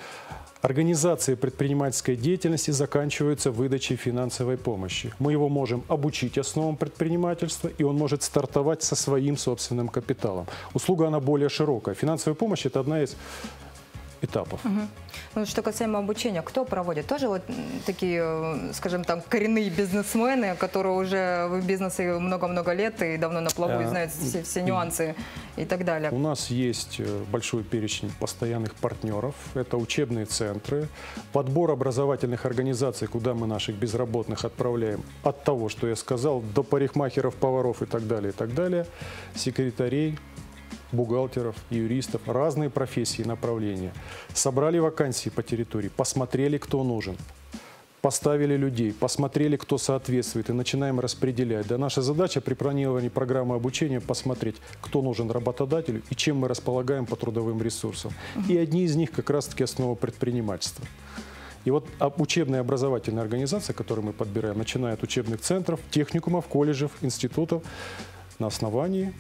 организации предпринимательской деятельности заканчиваются выдачей финансовой помощи. Мы его можем обучить основам предпринимательства, и он может стартовать со своим собственным капиталом. Услуга, она более широкая. Финансовая помощь – это одна из этапов. Угу. Ну, что касаемо обучения, кто проводит? Тоже вот такие, скажем так, коренные бизнесмены, которые уже в бизнесе много-много лет и давно на плаву, и знают все, все нюансы и так далее. У нас есть большой перечень постоянных партнеров. Это учебные центры, подбор образовательных организаций, куда мы наших безработных отправляем от того, что я сказал, до парикмахеров, поваров и так далее, и так далее, секретарей, бухгалтеров, юристов, разные профессии и направления. Собрали вакансии по территории, посмотрели, кто нужен. Поставили людей, посмотрели, кто соответствует, и начинаем распределять. Да, наша задача при планировании программы обучения посмотреть, кто нужен работодателю и чем мы располагаем по трудовым ресурсам. И одни из них как раз-таки основа предпринимательства. И вот учебная образовательная организация, которую мы подбираем, начиная от учебных центров, техникумов, колледжев, институтов, на основании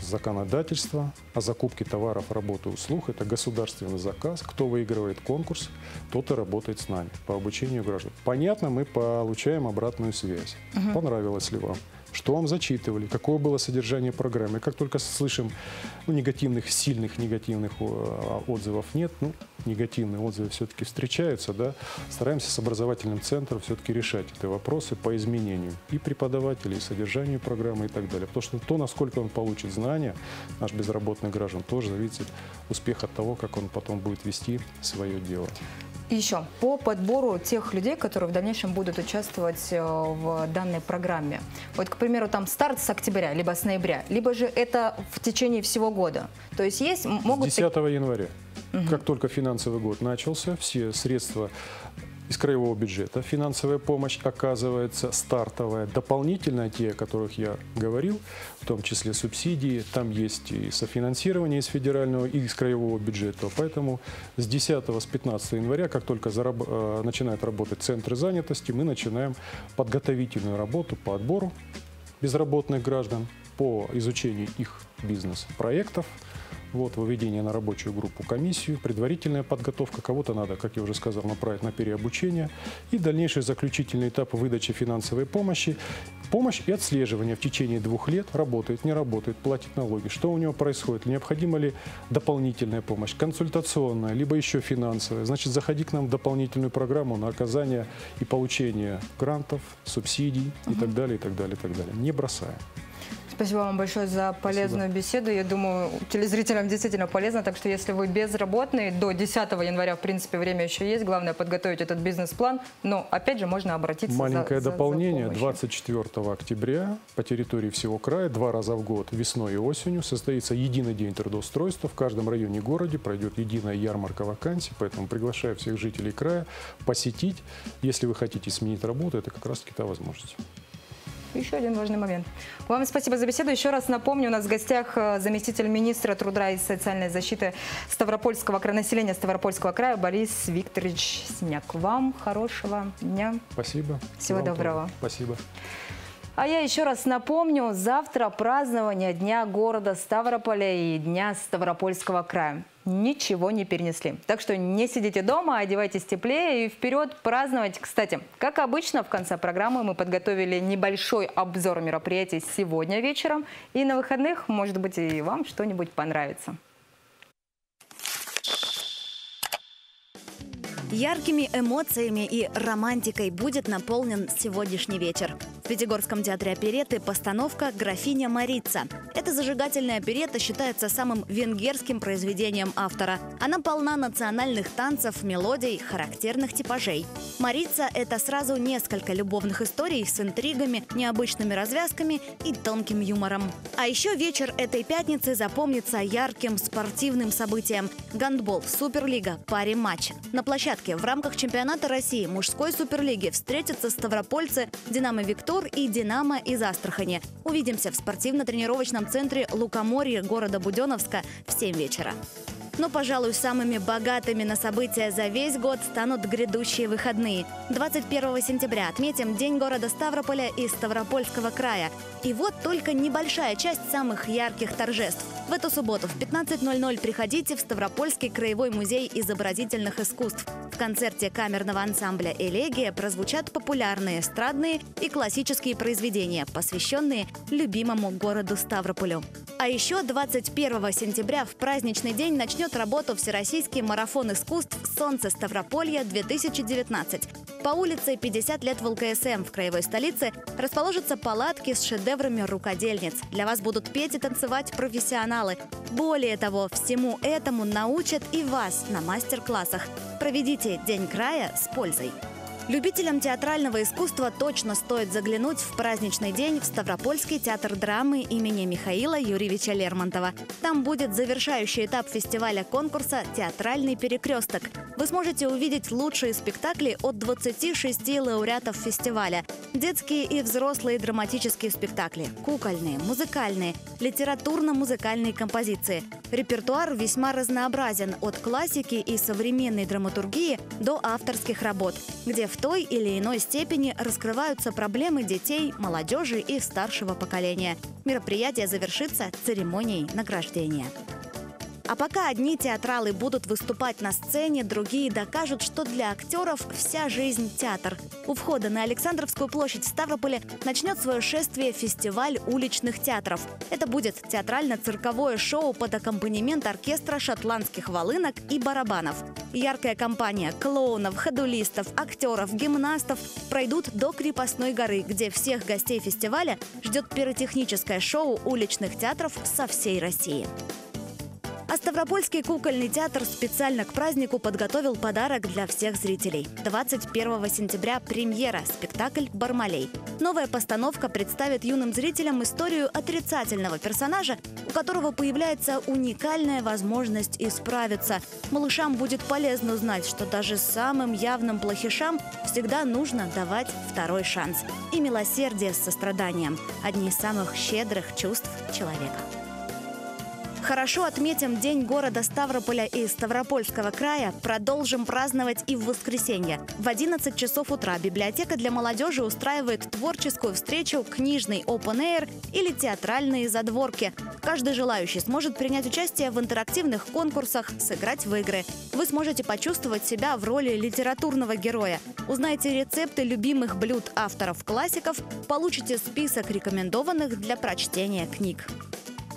законодательство о закупке товаров, работы, услуг. Это государственный заказ. Кто выигрывает конкурс, тот и работает с нами по обучению граждан. Понятно, мы получаем обратную связь. Угу. Понравилось ли вам? Что вам зачитывали? Какое было содержание программы? Как только слышим, ну, негативных, сильных негативных отзывов нет, ну, негативные отзывы все-таки встречаются, да, стараемся с образовательным центром все-таки решать эти вопросы по изменению и преподавателей, и содержанию программы и так далее. Потому что то, насколько он получит знания, наш безработный граждан тоже зависит успех от того, как он потом будет вести свое дело. И еще по подбору тех людей, которые в дальнейшем будут участвовать в данной программе. Вот, к примеру, там старт с октября, либо с ноября, либо же это в течение всего года. То есть есть могут... С десятого января. Угу. Как только финансовый год начался, все средства из краевого бюджета, финансовая помощь оказывается стартовая, дополнительно те, о которых я говорил, в том числе субсидии, там есть и софинансирование из федерального и из краевого бюджета. Поэтому с десятого, с пятнадцатого января, как только зараб... начинают работать центры занятости, мы начинаем подготовительную работу по отбору безработных граждан, по изучению их бизнес-проектов. Вот, выведение на рабочую группу, комиссию, предварительная подготовка, кого-то надо, как я уже сказал, направить на переобучение. И дальнейший заключительный этап выдачи финансовой помощи. Помощь и отслеживание в течение двух лет, работает, не работает, платит налоги, что у него происходит, необходима ли дополнительная помощь, консультационная, либо еще финансовая. Значит, заходи к нам в дополнительную программу на оказание и получение грантов, субсидий и так далее, и так далее, и так далее. Не бросая. Спасибо вам большое за полезную Спасибо. беседу. Я думаю, телезрителям действительно полезно. Так что, если вы безработные, до десятого января, в принципе, время еще есть. Главное, подготовить этот бизнес-план. Но, опять же, можно обратиться Маленькое за, дополнение. За двадцать четвёртого октября по территории всего края два раза в год, весной и осенью, состоится единый день трудоустройства. В каждом районе города пройдет единая ярмарка вакансий. Поэтому приглашаю всех жителей края посетить. Если вы хотите сменить работу, это как раз-таки та возможность. Еще один важный момент. Вам спасибо за беседу. Еще раз напомню, у нас в гостях заместитель министра труда и социальной защиты Ставропольского края, населения Ставропольского края Борис Викторович Семняк. Вам хорошего дня. Спасибо. Всего вам доброго. Тоже. Спасибо. А я еще раз напомню, завтра празднование Дня города Ставрополя и Дня Ставропольского края. Ничего не перенесли. Так что не сидите дома, одевайтесь теплее и вперед праздновать. Кстати, как обычно, в конце программы мы подготовили небольшой обзор мероприятий сегодня вечером. И на выходных, может быть, и вам что-нибудь понравится. Яркими эмоциями и романтикой будет наполнен сегодняшний вечер. В Пятигорском театре оперетты постановка «Графиня Марица». Эта зажигательная оперетта считается самым венгерским произведением автора. Она полна национальных танцев, мелодий, характерных типажей. «Марица» — это сразу несколько любовных историй с интригами, необычными развязками и тонким юмором. А еще вечер этой пятницы запомнится ярким спортивным событием. Гандбол, Суперлига, пари матч. На площадке в рамках чемпионата России мужской суперлиги встретятся ставропольцы «Динамо Виктория» и «Динамо» из Астрахани. Увидимся в спортивно-тренировочном центре Лукоморье города Буденновска в семь вечера. Но, пожалуй, самыми богатыми на события за весь год станут грядущие выходные. двадцать первого сентября отметим День города Ставрополя и Ставропольского края. И вот только небольшая часть самых ярких торжеств. В эту субботу в пятнадцать ноль-ноль приходите в Ставропольский краевой музей изобразительных искусств. В концерте камерного ансамбля «Элегия» прозвучат популярные эстрадные и классические произведения, посвященные любимому городу Ставрополю. А еще двадцать первого сентября в праздничный день начнет работу всероссийский марафон искусств «Солнце Ставрополья-две тысячи девятнадцать». По улице пятьдесят лет ВЛКСМ в краевой столице расположатся палатки с шедеврами рукодельниц. Для вас будут петь и танцевать профессионалы. Более того, всему этому научат и вас на мастер-классах. Проведите День края с пользой. Любителям театрального искусства точно стоит заглянуть в праздничный день в Ставропольский театр драмы имени Михаила Юрьевича Лермонтова. Там будет завершающий этап фестиваля конкурса «Театральный перекресток». Вы сможете увидеть лучшие спектакли от двадцати шести лауреатов фестиваля. Детские и взрослые драматические спектакли, кукольные, музыкальные, литературно-музыкальные композиции. Репертуар весьма разнообразен от классики и современной драматургии до авторских работ, где в той или иной степени раскрываются проблемы детей, молодежи и старшего поколения. Мероприятие завершится церемонией награждения. А пока одни театралы будут выступать на сцене, другие докажут, что для актеров вся жизнь – театр. У входа на Александровскую площадь в Ставрополе начнет свое шествие фестиваль уличных театров. Это будет театрально-цирковое шоу под аккомпанемент оркестра шотландских волынок и барабанов. Яркая компания клоунов, ходулистов, актеров, гимнастов пройдут до Крепостной горы, где всех гостей фестиваля ждет пиротехническое шоу уличных театров со всей России. А Ставропольский кукольный театр специально к празднику подготовил подарок для всех зрителей. двадцать первого сентября премьера, спектакль «Бармалей». Новая постановка представит юным зрителям историю отрицательного персонажа, у которого появляется уникальная возможность исправиться. Малышам будет полезно узнать, что даже самым явным плохишам всегда нужно давать второй шанс. И милосердие с состраданием – одни из самых щедрых чувств человека. Хорошо отметим День города Ставрополя и Ставропольского края. Продолжим праздновать и в воскресенье. В одиннадцать часов утра библиотека для молодежи устраивает творческую встречу, книжный open-air или театральные задворки. Каждый желающий сможет принять участие в интерактивных конкурсах, сыграть в игры. Вы сможете почувствовать себя в роли литературного героя. Узнаете рецепты любимых блюд авторов-классиков, получите список рекомендованных для прочтения книг.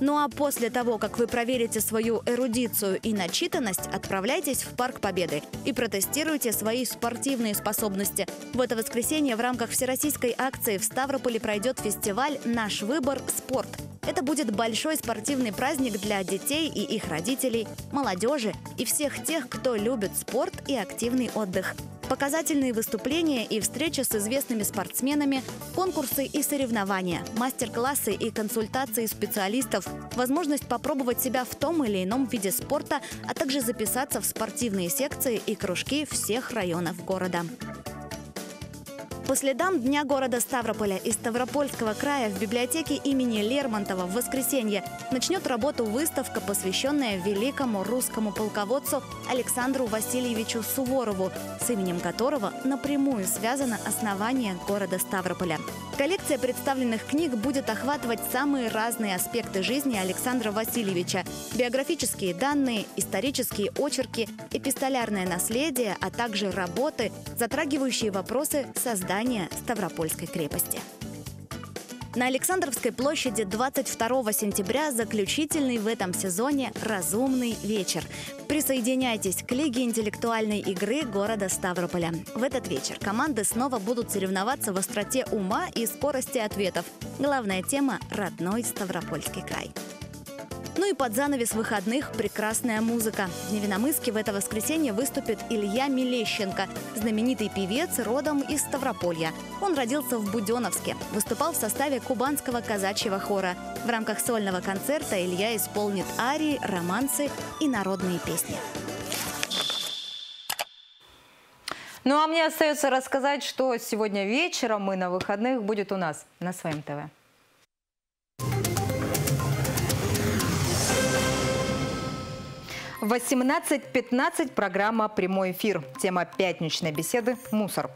Ну а после того, как вы проверите свою эрудицию и начитанность, отправляйтесь в Парк Победы и протестируйте свои спортивные способности. В это воскресенье в рамках всероссийской акции в Ставрополе пройдет фестиваль «Наш выбор. Спорт». Это будет большой спортивный праздник для детей и их родителей, молодежи и всех тех, кто любит спорт и активный отдых. Показательные выступления и встречи с известными спортсменами, конкурсы и соревнования, мастер-классы и консультации специалистов, возможность попробовать себя в том или ином виде спорта, а также записаться в спортивные секции и кружки всех районов города. По следам Дня города Ставрополя и Ставропольского края в библиотеке имени Лермонтова в воскресенье начнет работу выставка, посвященная великому русскому полководцу Александру Васильевичу Суворову, с именем которого напрямую связано основание города Ставрополя. Коллекция представленных книг будет охватывать самые разные аспекты жизни Александра Васильевича – биографические данные, исторические очерки, эпистолярное наследие, а также работы, затрагивающие вопросы создания Ставропольской крепости. На Александровской площади двадцать второго сентября заключительный в этом сезоне «Разумный вечер». Присоединяйтесь к Лиге интеллектуальной игры города Ставрополя. В этот вечер команды снова будут соревноваться в остроте ума и скорости ответов. Главная тема – родной Ставропольский край. Ну и под занавес выходных прекрасная музыка. В Невиномыске в это воскресенье выступит Илья Мелещенко, знаменитый певец родом из Ставрополья. Он родился в Буденновске, выступал в составе Кубанского казачьего хора. В рамках сольного концерта Илья исполнит арии, романсы и народные песни. Ну а мне остается рассказать, что сегодня вечером и на выходных будет у нас на своем ТВ. В восемнадцать пятнадцать программа «Прямой эфир». Тема пятничной беседы «Мусор».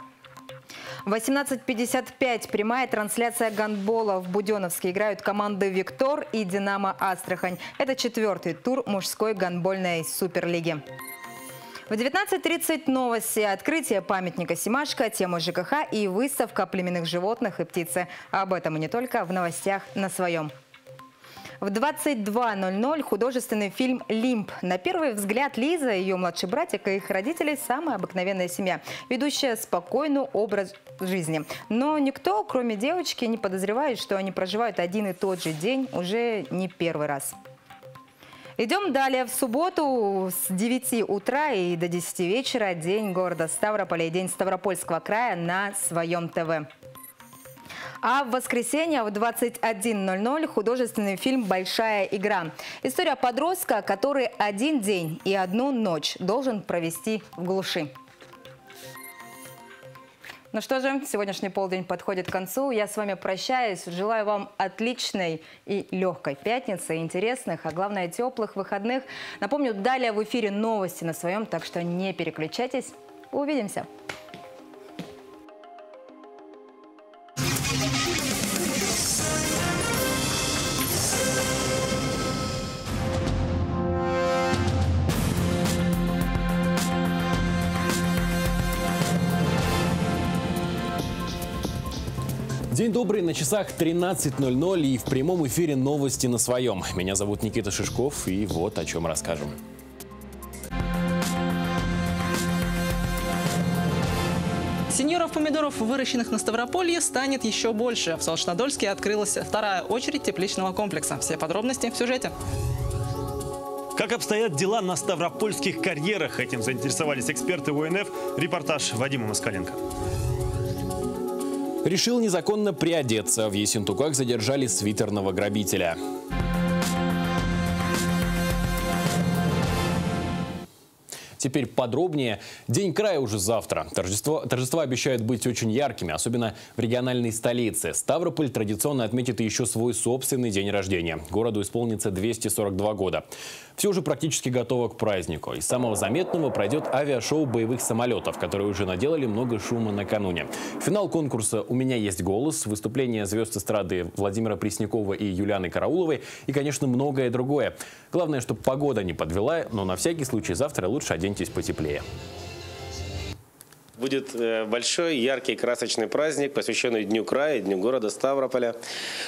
В восемнадцать пятьдесят пять прямая трансляция гандбола. В Буденновске играют команды «Виктор» и «Динамо Астрахань». Это четвертый тур мужской гандбольной суперлиги. В девятнадцать тридцать новости. Открытие памятника Семашко, тема ЖКХ и выставка племенных животных и птицы. Об этом и не только в новостях на своем. В двадцать два ноль ноль художественный фильм «Лимб». На первый взгляд Лиза, ее младший братик и их родители – самая обыкновенная семья, ведущая спокойный образ жизни. Но никто, кроме девочки, не подозревает, что они проживают один и тот же день уже не первый раз. Идем далее. В субботу с девяти утра и до десяти вечера День города Ставрополя и День Ставропольского края на своем ТВ. А в воскресенье в двадцать один ноль ноль художественный фильм «Большая игра». История подростка, который один день и одну ночь должен провести в глуши. Ну что же, сегодняшний полдень подходит к концу. Я с вами прощаюсь. Желаю вам отличной и легкой пятницы, интересных, а главное, теплых выходных. Напомню, далее в эфире новости на своем, так что не переключайтесь. Увидимся. День добрый, на часах тринадцать ноль ноль и в прямом эфире новости на своем. Меня зовут Никита Шишков, и вот о чем расскажем. Сеньоров помидоров, выращенных на Ставрополье, станет еще больше. В Солнечнодольске открылась вторая очередь тепличного комплекса. Все подробности в сюжете. Как обстоят дела на ставропольских карьерах? Этим заинтересовались эксперты УНФ. Репортаж Вадима Москаленко. Решил незаконно приодеться. В Ессентуках задержали свитерного грабителя. Теперь подробнее. День края уже завтра. Торжество, торжества обещают быть очень яркими, особенно в региональной столице. Ставрополь традиционно отметит еще свой собственный день рождения. Городу исполнится двести сорок два года. Все уже практически готово к празднику. Из самого заметного пройдет авиашоу боевых самолетов, которые уже наделали много шума накануне. Финал конкурса «У меня есть голос», выступление звезд эстрады Владимира Преснякова и Юлианы Карауловой и, конечно, многое другое. Главное, чтобы погода не подвела, но на всякий случай завтра лучше одеть. Потеплее. Будет большой, яркий, красочный праздник, посвященный Дню края, Дню города Ставрополя.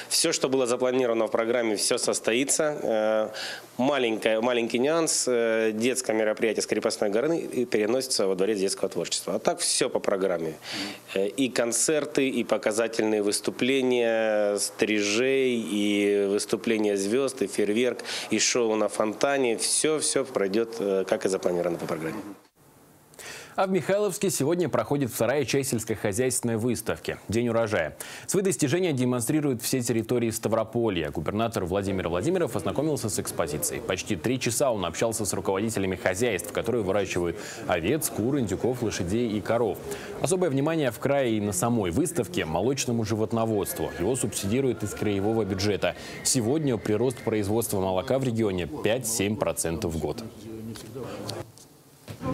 Все, что было запланировано в программе, все состоится. Маленькая, маленький нюанс. Детское мероприятие с Крепостной горы переносится во Дворец детского творчества. А так все по программе. И концерты, и показательные выступления стрижей, и выступления звезд, и фейерверк, и шоу на фонтане. Все-все пройдет, как и запланировано по программе. А в Михайловске сегодня проходит вторая часть сельскохозяйственной выставки «День урожая». Свои достижения демонстрируют все территории Ставрополья. Губернатор Владимир Владимиров ознакомился с экспозицией. Почти три часа он общался с руководителями хозяйств, которые выращивают овец, кур, индюков, лошадей и коров. Особое внимание в крае и на самой выставке – молочному животноводству. Его субсидируют из краевого бюджета. Сегодня прирост производства молока в регионе пять-семь процентов в год.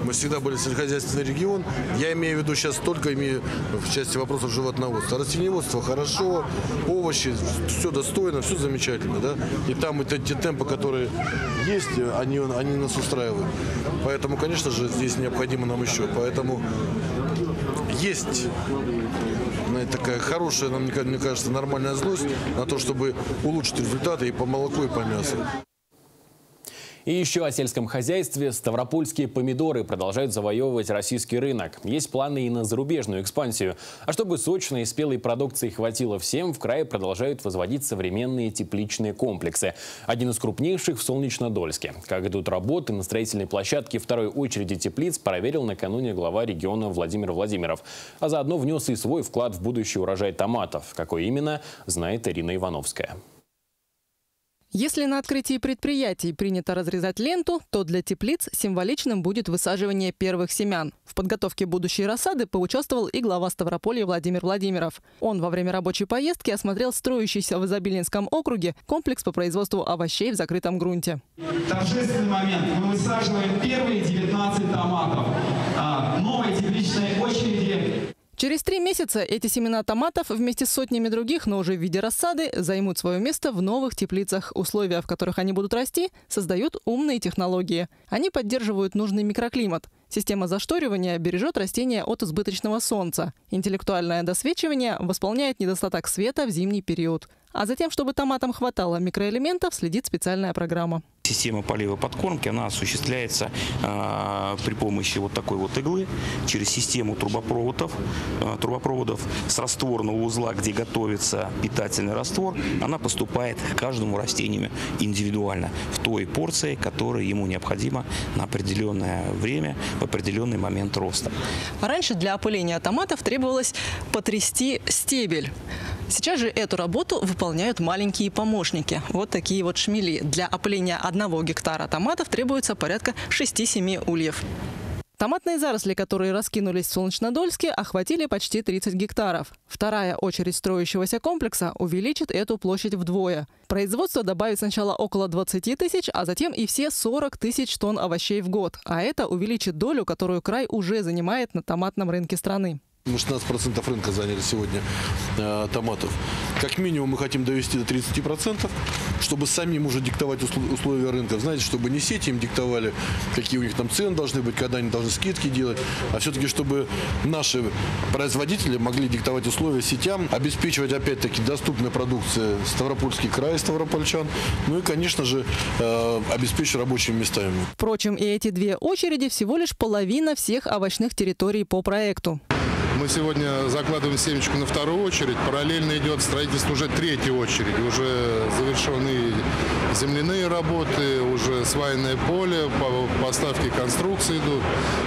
Мы всегда были сельскохозяйственный регион. Я имею в виду сейчас только имею в части вопросов животноводства. Растениеводство хорошо, овощи, все достойно, все замечательно. Да? И там и те темпы, которые есть, они, они нас устраивают. Поэтому, конечно же, здесь необходимо нам еще. Поэтому есть такая хорошая, нам, мне кажется, нормальная злость на то, чтобы улучшить результаты и по молоку, и по мясу. И еще о сельском хозяйстве. Ставропольские помидоры продолжают завоевывать российский рынок. Есть планы и на зарубежную экспансию. А чтобы сочной и спелой продукции хватило всем, в крае продолжают возводить современные тепличные комплексы. Один из крупнейших в Солнечнодольске. Как идут работы на строительной площадке второй очереди теплиц, проверил накануне глава региона Владимир Владимиров. А заодно внес и свой вклад в будущий урожай томатов. Какой именно, знает Ирина Ивановская. Если на открытии предприятий принято разрезать ленту, то для теплиц символичным будет высаживание первых семян. В подготовке будущей рассады поучаствовал и глава Ставрополья Владимир Владимиров. Он во время рабочей поездки осмотрел строящийся в Изобильнинском округе комплекс по производству овощей в закрытом грунте. Торжественный момент. Мы высаживаем первые девятнадцать томатов. А, новой тепличной очереди. Через три месяца эти семена томатов вместе с сотнями других, но уже в виде рассады, займут свое место в новых теплицах. Условия, в которых они будут расти, создают умные технологии. Они поддерживают нужный микроклимат. Система зашторивания бережет растения от избыточного солнца. Интеллектуальное досвечивание восполняет недостаток света в зимний период. А затем, чтобы томатам хватало микроэлементов, следит специальная программа. Система полива подкормки, она осуществляется э, при помощи вот такой вот иглы через систему трубопроводов, э, трубопроводов с растворного узла, где готовится питательный раствор. Она поступает к каждому растению индивидуально в той порции, которая ему необходима на определенное время, в определенный момент роста. Раньше для опыления томатов требовалось потрясти стебель. Сейчас же эту работу выполняют маленькие помощники. Вот такие вот шмели. Для опыления одного гектара томатов требуется порядка шести-семи ульев. Томатные заросли, которые раскинулись в Солнечнодольске, охватили почти тридцать гектаров. Вторая очередь строящегося комплекса увеличит эту площадь вдвое. Производство добавит сначала около двадцати тысяч, а затем и все сорок тысяч тонн овощей в год. А это увеличит долю, которую край уже занимает на томатном рынке страны. Мы шестнадцать процентов рынка заняли сегодня э, томатов. Как минимум мы хотим довести до тридцати процентов, чтобы самим уже диктовать усл условия рынка. Знаете, чтобы не сети им диктовали, какие у них там цены должны быть, когда они должны скидки делать. А все-таки, чтобы наши производители могли диктовать условия сетям, обеспечивать опять-таки доступной продукции Ставропольский край, ставропольчан. Ну и, конечно же, э, обеспечить рабочими местами. Впрочем, и эти две очереди всего лишь половина всех овощных территорий по проекту. Мы сегодня закладываем семечку на вторую очередь. Параллельно идет строительство уже третьей очереди. Уже завершены земляные работы, уже свайное поле, поставки конструкции идут.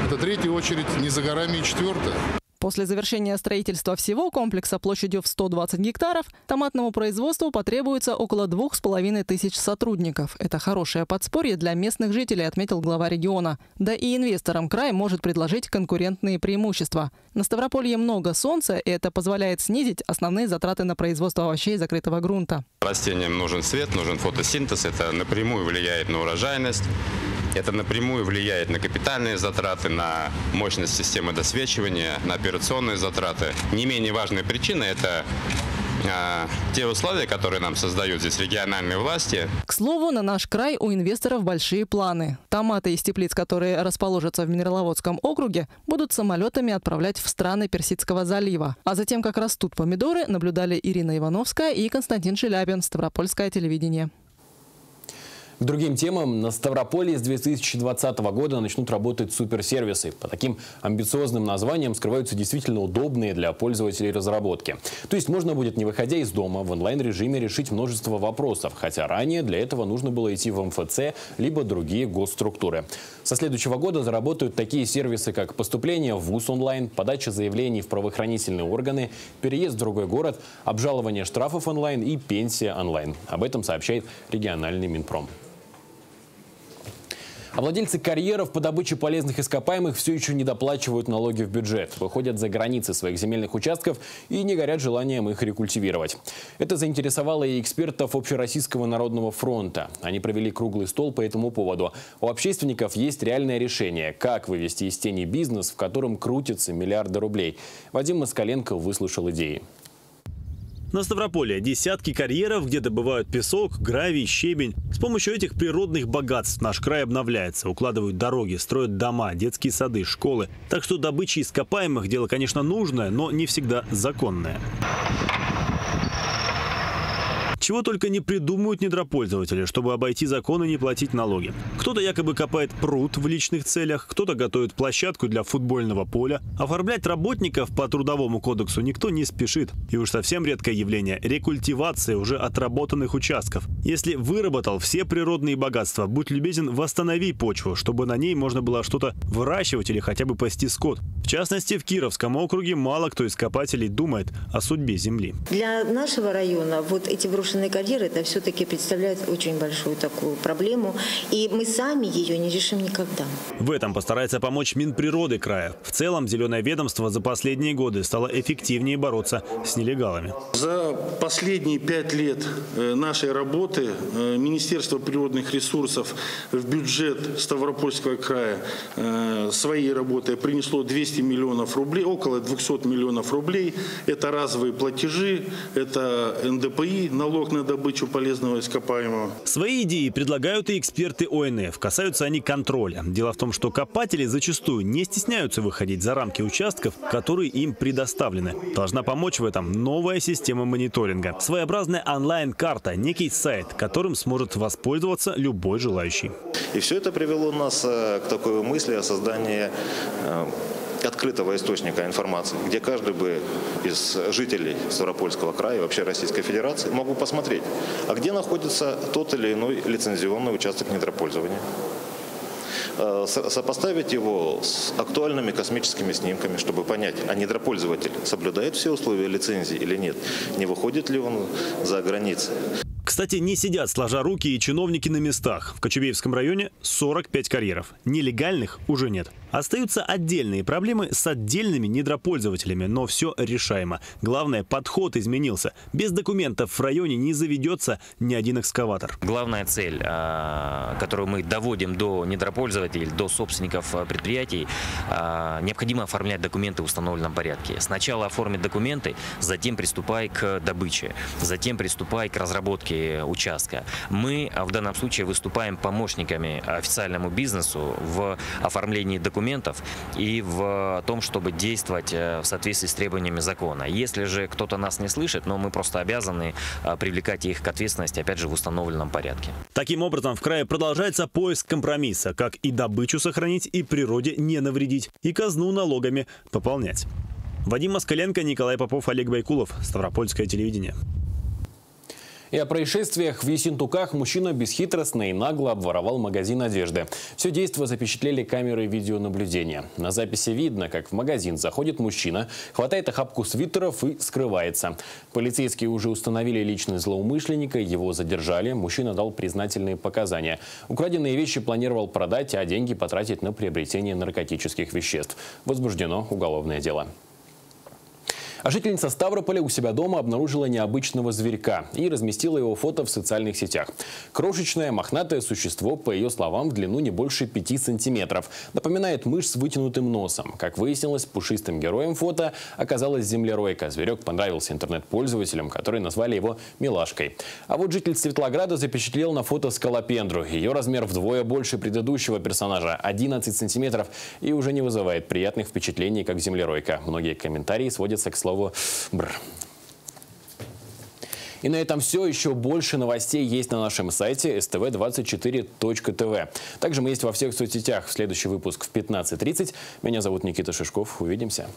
Это третья очередь, не за горами и четвертая. После завершения строительства всего комплекса площадью в сто двадцать гектаров томатному производству потребуется около двух с половиной тысяч сотрудников. Это хорошее подспорье для местных жителей, отметил глава региона. Да и инвесторам край может предложить конкурентные преимущества. На Ставрополье много солнца, и это позволяет снизить основные затраты на производство овощей закрытого грунта. Растениям нужен свет, нужен фотосинтез. Это напрямую влияет на урожайность. Это напрямую влияет на капитальные затраты, на мощность системы досвечивания, на операционные затраты. Не менее важная причина – это э, те условия, которые нам создают здесь региональные власти. К слову, на наш край у инвесторов большие планы. Томаты из теплиц, которые расположатся в Минераловодском округе, будут самолетами отправлять в страны Персидского залива. А за тем, как растут помидоры, наблюдали Ирина Ивановская и Константин Шелябин, Ставропольское телевидение. К другим темам. На Ставрополье с две тысячи двадцатого года начнут работать суперсервисы. По таким амбициозным названиям скрываются действительно удобные для пользователей разработки. То есть можно будет, не выходя из дома, в онлайн-режиме решить множество вопросов, хотя ранее для этого нужно было идти в МФЦ, либо другие госструктуры. Со следующего года заработают такие сервисы, как поступление в вуз онлайн, подача заявлений в правоохранительные органы, переезд в другой город, обжалование штрафов онлайн и пенсия онлайн. Об этом сообщает региональный Минпром. А владельцы карьеров по добыче полезных ископаемых все еще не доплачивают налоги в бюджет, выходят за границы своих земельных участков и не горят желанием их рекультивировать. Это заинтересовало и экспертов Общероссийского народного фронта. Они провели круглый стол по этому поводу. У общественников есть реальное решение, как вывести из тени бизнес, в котором крутятся миллиарды рублей. Вадим Москаленко выслушал идеи. На Ставрополье десятки карьеров, где добывают песок, гравий, щебень. С помощью этих природных богатств наш край обновляется. Укладывают дороги, строят дома, детские сады, школы. Так что добыча ископаемых – дело, конечно, нужное, но не всегда законное. Чего только не придумают недропользователи, чтобы обойти закон и не платить налоги. Кто-то якобы копает пруд в личных целях, кто-то готовит площадку для футбольного поля. Оформлять работников по трудовому кодексу никто не спешит. И уж совсем редкое явление – рекультивация уже отработанных участков. Если выработал все природные богатства, будь любезен, восстанови почву, чтобы на ней можно было что-то выращивать или хотя бы пасти скот. В частности, в Кировском округе мало кто из копателей думает о судьбе земли. Для нашего района вот эти брошенные карьеры, это все-таки представляет очень большую такую проблему, и мы сами ее не решим никогда. В этом постарается помочь Минприроды края. В целом, Зеленое ведомство за последние годы стало эффективнее бороться с нелегалами. За последние пять лет нашей работы Министерство природных ресурсов в бюджет Ставропольского края своей работой принесло двести миллионов рублей, около двухсот миллионов рублей. Это разовые платежи, это эн дэ пэ и, налог на добычу полезного ископаемого. Свои идеи предлагают и эксперты о эн эф. Касаются они контроля. Дело в том, что копатели зачастую не стесняются выходить за рамки участков, которые им предоставлены. Должна помочь в этом новая система мониторинга. Своеобразная онлайн-карта, некий сайт, которым сможет воспользоваться любой желающий. И все это привело нас к такой мысли о создании открытого источника информации, где каждый бы из жителей Ставропольского края и вообще Российской Федерации мог бы посмотреть, а где находится тот или иной лицензионный участок недропользования. Сопоставить его с актуальными космическими снимками, чтобы понять, а недропользователь соблюдает все условия лицензии или нет, не выходит ли он за границы. Кстати, не сидят сложа руки и чиновники на местах. В Кочубеевском районе сорок пять карьеров. Нелегальных уже нет. Остаются отдельные проблемы с отдельными недропользователями, но все решаемо. Главное, подход изменился. Без документов в районе не заведется ни один экскаватор. Главная цель, которую мы доводим до недропользователей, до собственников предприятий, необходимо оформлять документы в установленном порядке. Сначала оформить документы, затем приступай к добыче, затем приступай к разработке участка. Мы в данном случае выступаем помощниками официальному бизнесу в оформлении документов и в том, чтобы действовать в соответствии с требованиями закона. Если же кто-то нас не слышит, но мы просто обязаны привлекать их к ответственности, опять же, в установленном порядке. Таким образом, в крае продолжается поиск компромисса, как и добычу сохранить, и природе не навредить, и казну налогами пополнять. Вадим Москаленко, Николай Попов, Олег Байкулов. Ставропольское телевидение. И о происшествиях в Ессентуках мужчина бесхитростно и нагло обворовал магазин одежды. Все действо запечатлели камеры видеонаблюдения. На записи видно, как в магазин заходит мужчина, хватает охапку свитеров и скрывается. Полицейские уже установили личность злоумышленника, его задержали. Мужчина дал признательные показания. Украденные вещи планировал продать, а деньги потратить на приобретение наркотических веществ. Возбуждено уголовное дело. А жительница Ставрополя у себя дома обнаружила необычного зверька и разместила его фото в социальных сетях. Крошечное мохнатое существо, по ее словам, в длину не больше пяти сантиметров. Напоминает мышь с вытянутым носом. Как выяснилось, пушистым героем фото оказалась землеройка. Зверек понравился интернет-пользователям, которые назвали его «милашкой». А вот житель Светлограда запечатлел на фото скалопендру. Ее размер вдвое больше предыдущего персонажа – одиннадцать сантиметров, и уже не вызывает приятных впечатлений, как землеройка. Многие комментарии сводятся к слову. Бр. И на этом все. Еще больше новостей есть на нашем сайте эс тэ вэ двадцать четыре точка тэ вэ. Также мы есть во всех соцсетях. Следующий выпуск в пятнадцать тридцать. Меня зовут Никита Шишков. Увидимся.